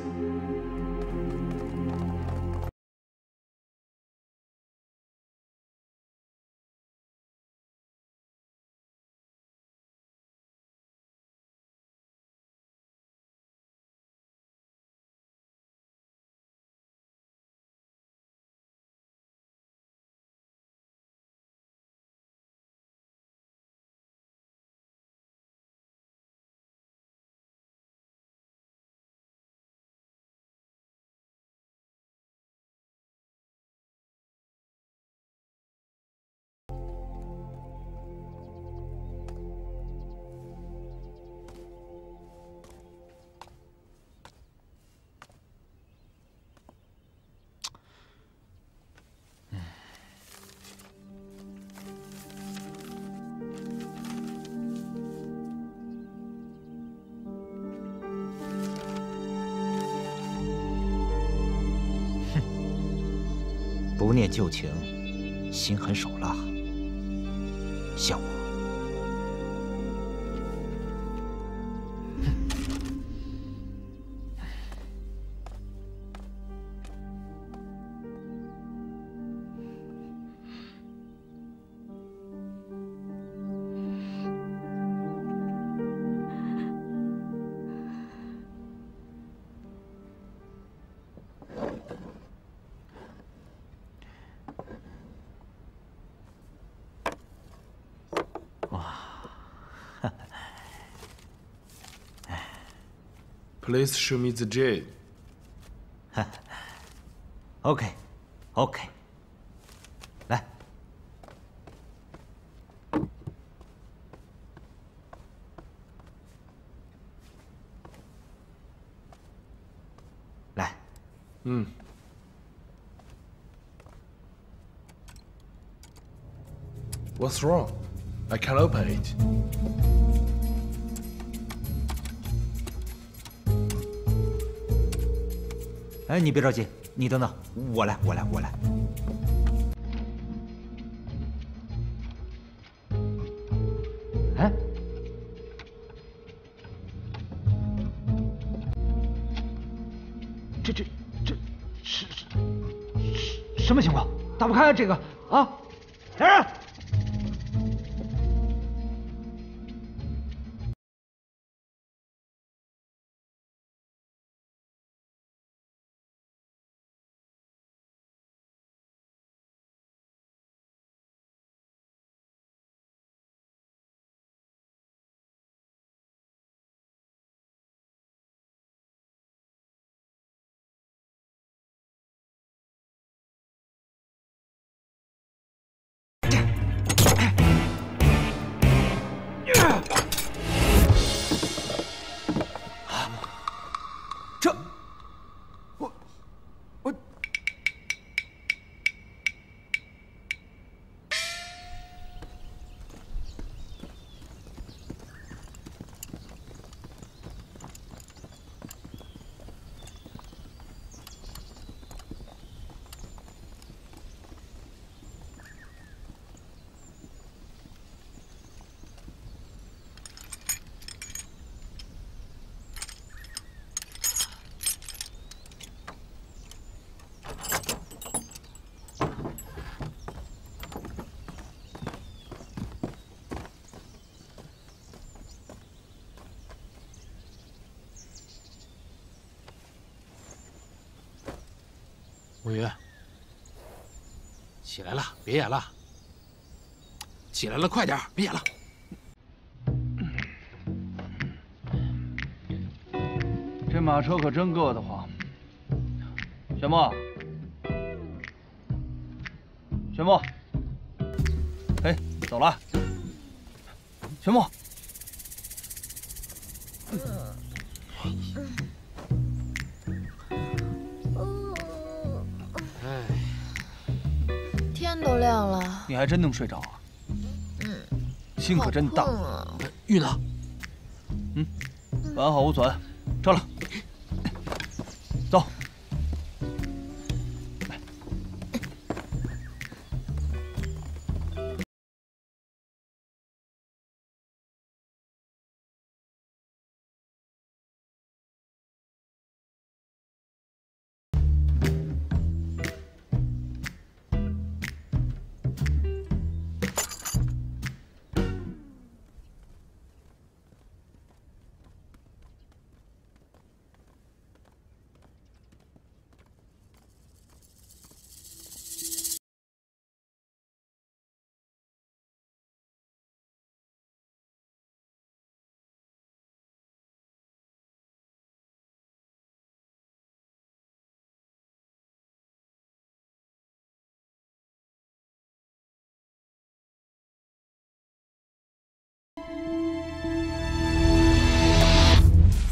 不念旧情，心狠手辣。像我， Please show me the jade. OK, OK. 来，来，嗯。 What's wrong? I can't open it. Hey, you don't have to worry. You wait. I'll come. I'll come. Huh? This, this, this, this, what situation? Open it. This, ah, here. 委员，起来了，别演了。起来了，快点，别演了。这马车可真硌得慌。玄牧，玄牧，哎，走了。玄牧。 你还真能睡着啊？嗯，心可真大。玉呢？嗯，完好无损，撤了。走。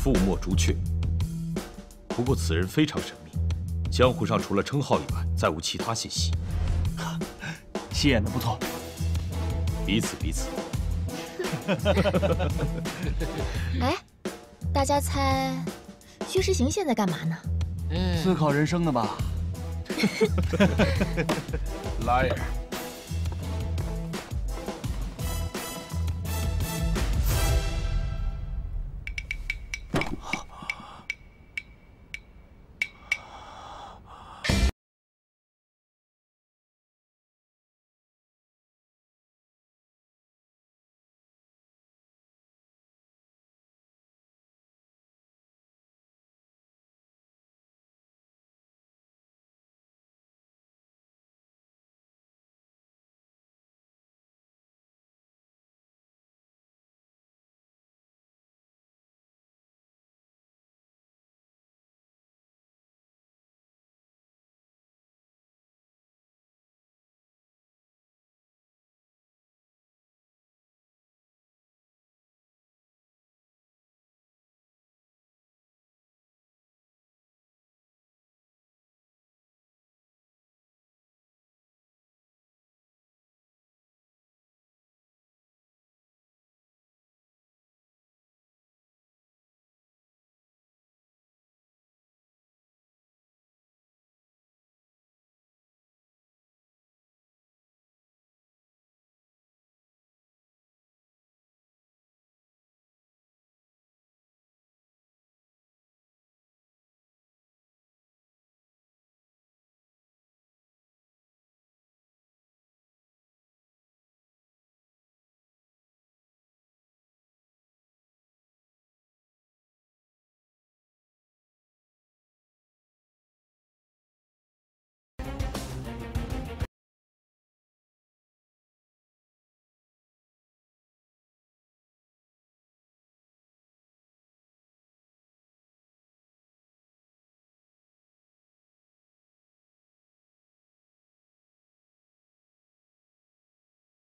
覆没朱雀。不过此人非常神秘，江湖上除了称号以外，再无其他信息。戏演的不错，彼此彼此。哎，大家猜，薛世行现在干嘛呢？思考人生呢吧。Liar。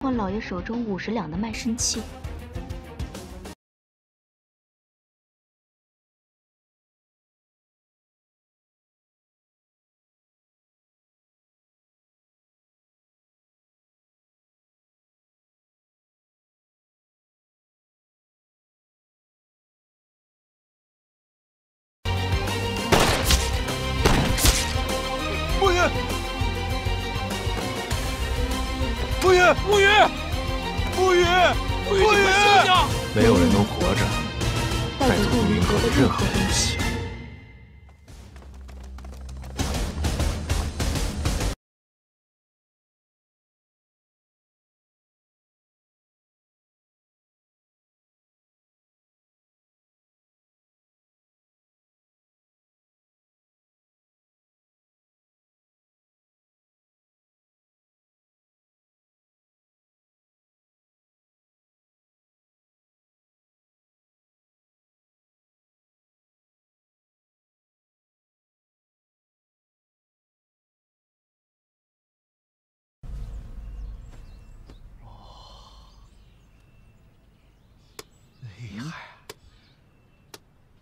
换老爷手中五十两的卖身契。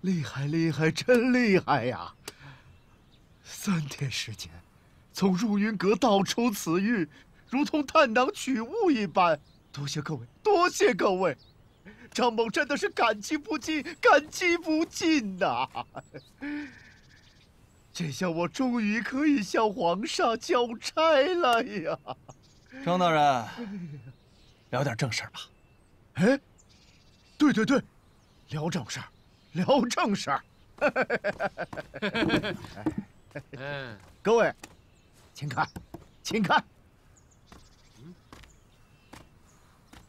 厉害厉害，真厉害呀！三天时间，从入云阁到出紫玉，如同探囊取物一般。多谢各位，多谢各位，张某真的是感激不尽，感激不尽呐！这下我终于可以向皇上交差了呀！张大人，聊点正事吧。哎，对对对，聊正事儿。 聊正事儿，各位，请看，请看，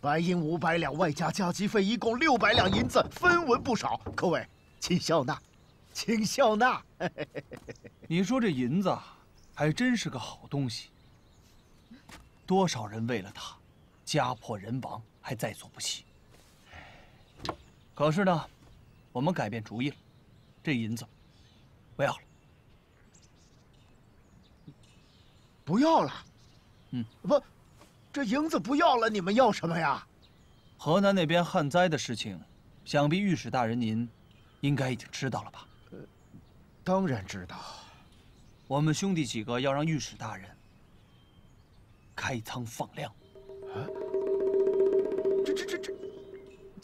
白银五百两，外加加急费，一共六百两银子，分文不少。各位，请笑纳，请笑纳。你说这银子还真是个好东西，多少人为了它，家破人亡，还在所不惜。可是呢？ 我们改变主意了，这银子不要了，不要了。嗯，不，这银子不要了，你们要什么呀？河南那边旱灾的事情，想必御史大人您应该已经知道了吧？呃，当然知道。我们兄弟几个要让御史大人开仓放粮。啊？这这这这。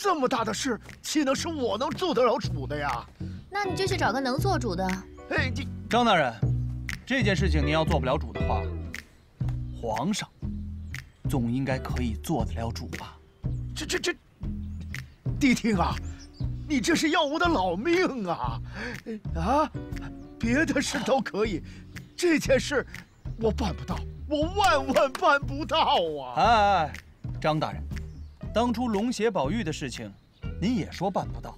这么大的事，岂能是我能做得了主的呀？那你就去找个能做主的。哎，你张大人，这件事情您要做不了主的话，皇上总应该可以做得了主吧？这这这，谛听啊，你这是要我的老命啊！啊，别的事都可以，这件事我办不到，我万万办不到啊！哎哎哎，张大人。 当初龙血宝玉的事情，您也说办不到，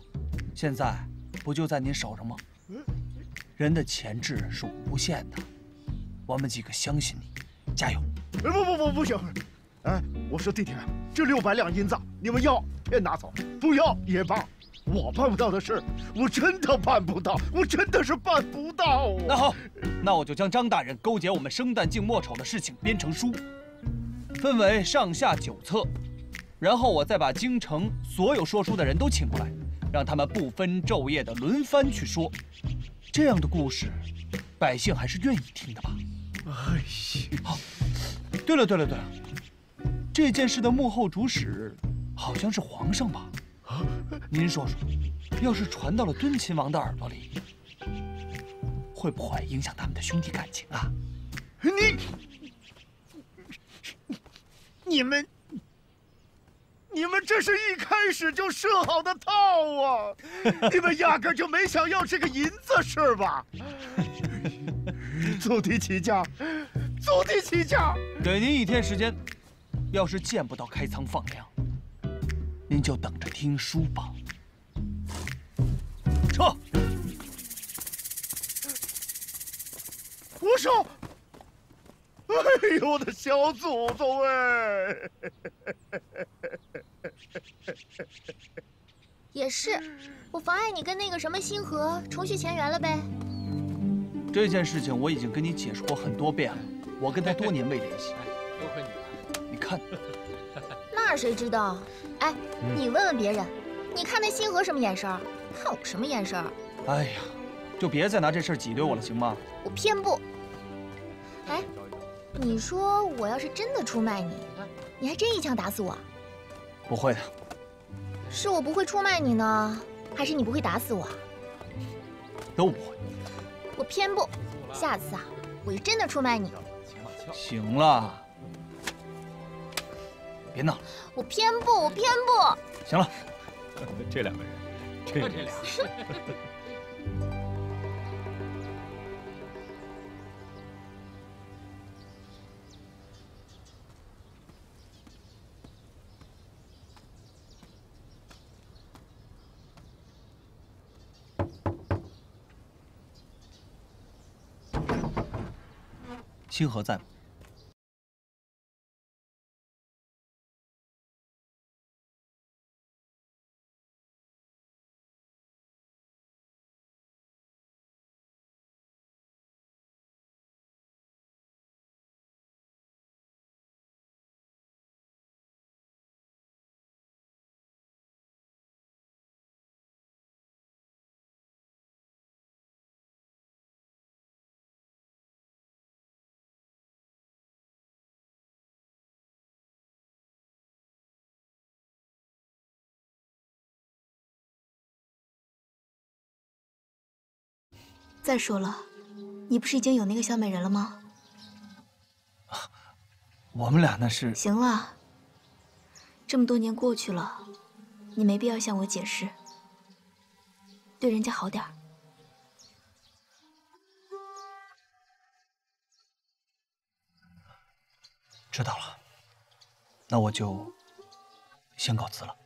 现在不就在您手上吗？人的潜质是无限的，我们几个相信你，加油！不不不不行！哎，我说弟弟，这六百两银子你们要别拿走，不要也罢，我办不到的事，我真的办不到，我真的是办不到啊！那好，那我就将张大人勾结我们生旦净末丑的事情编成书，分为上下九册。 然后我再把京城所有说书的人都请过来，让他们不分昼夜的轮番去说，这样的故事，百姓还是愿意听的吧？哎呀，好。对了对了对了，这件事的幕后主使好像是皇上吧？啊，您说说，要是传到了敦亲王的耳朵里，会不会影响他们的兄弟感情啊？你，你们。 你们这是一开始就设好的套啊！你们压根就没想要这个银子是吧？足地起价，足地起价！给您一天时间，要是见不到开仓放粮，您就等着听书吧。撤！胡说！哎呦，我的小祖宗哎！ 也是，我妨碍你跟那个什么星河重续前缘了呗。这件事情我已经跟你解释过很多遍了，我跟他多年未联系。都和你。你看，那谁知道？哎，你问问别人，你看那星河什么眼神？看我什么眼神？哎呀，就别再拿这事儿挤兑我了，行吗？我偏不。哎，你说我要是真的出卖你，你还真一枪打死我？不会的。是我不会出卖你呢，还是你不会打死我？都不会。我偏不。下次啊，我就真的出卖你。行了。 别闹了！我偏不，我偏不。行了，这两个人，这这俩。星河在吗？ 再说了，你不是已经有那个小美人了吗？啊，我们俩那是……行了，这么多年过去了，你没必要向我解释，对人家好点儿。知道了，那我就先告辞了。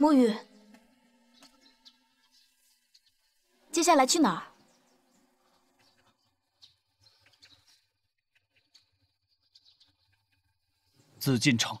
沐雨，接下来去哪儿？紫禁城。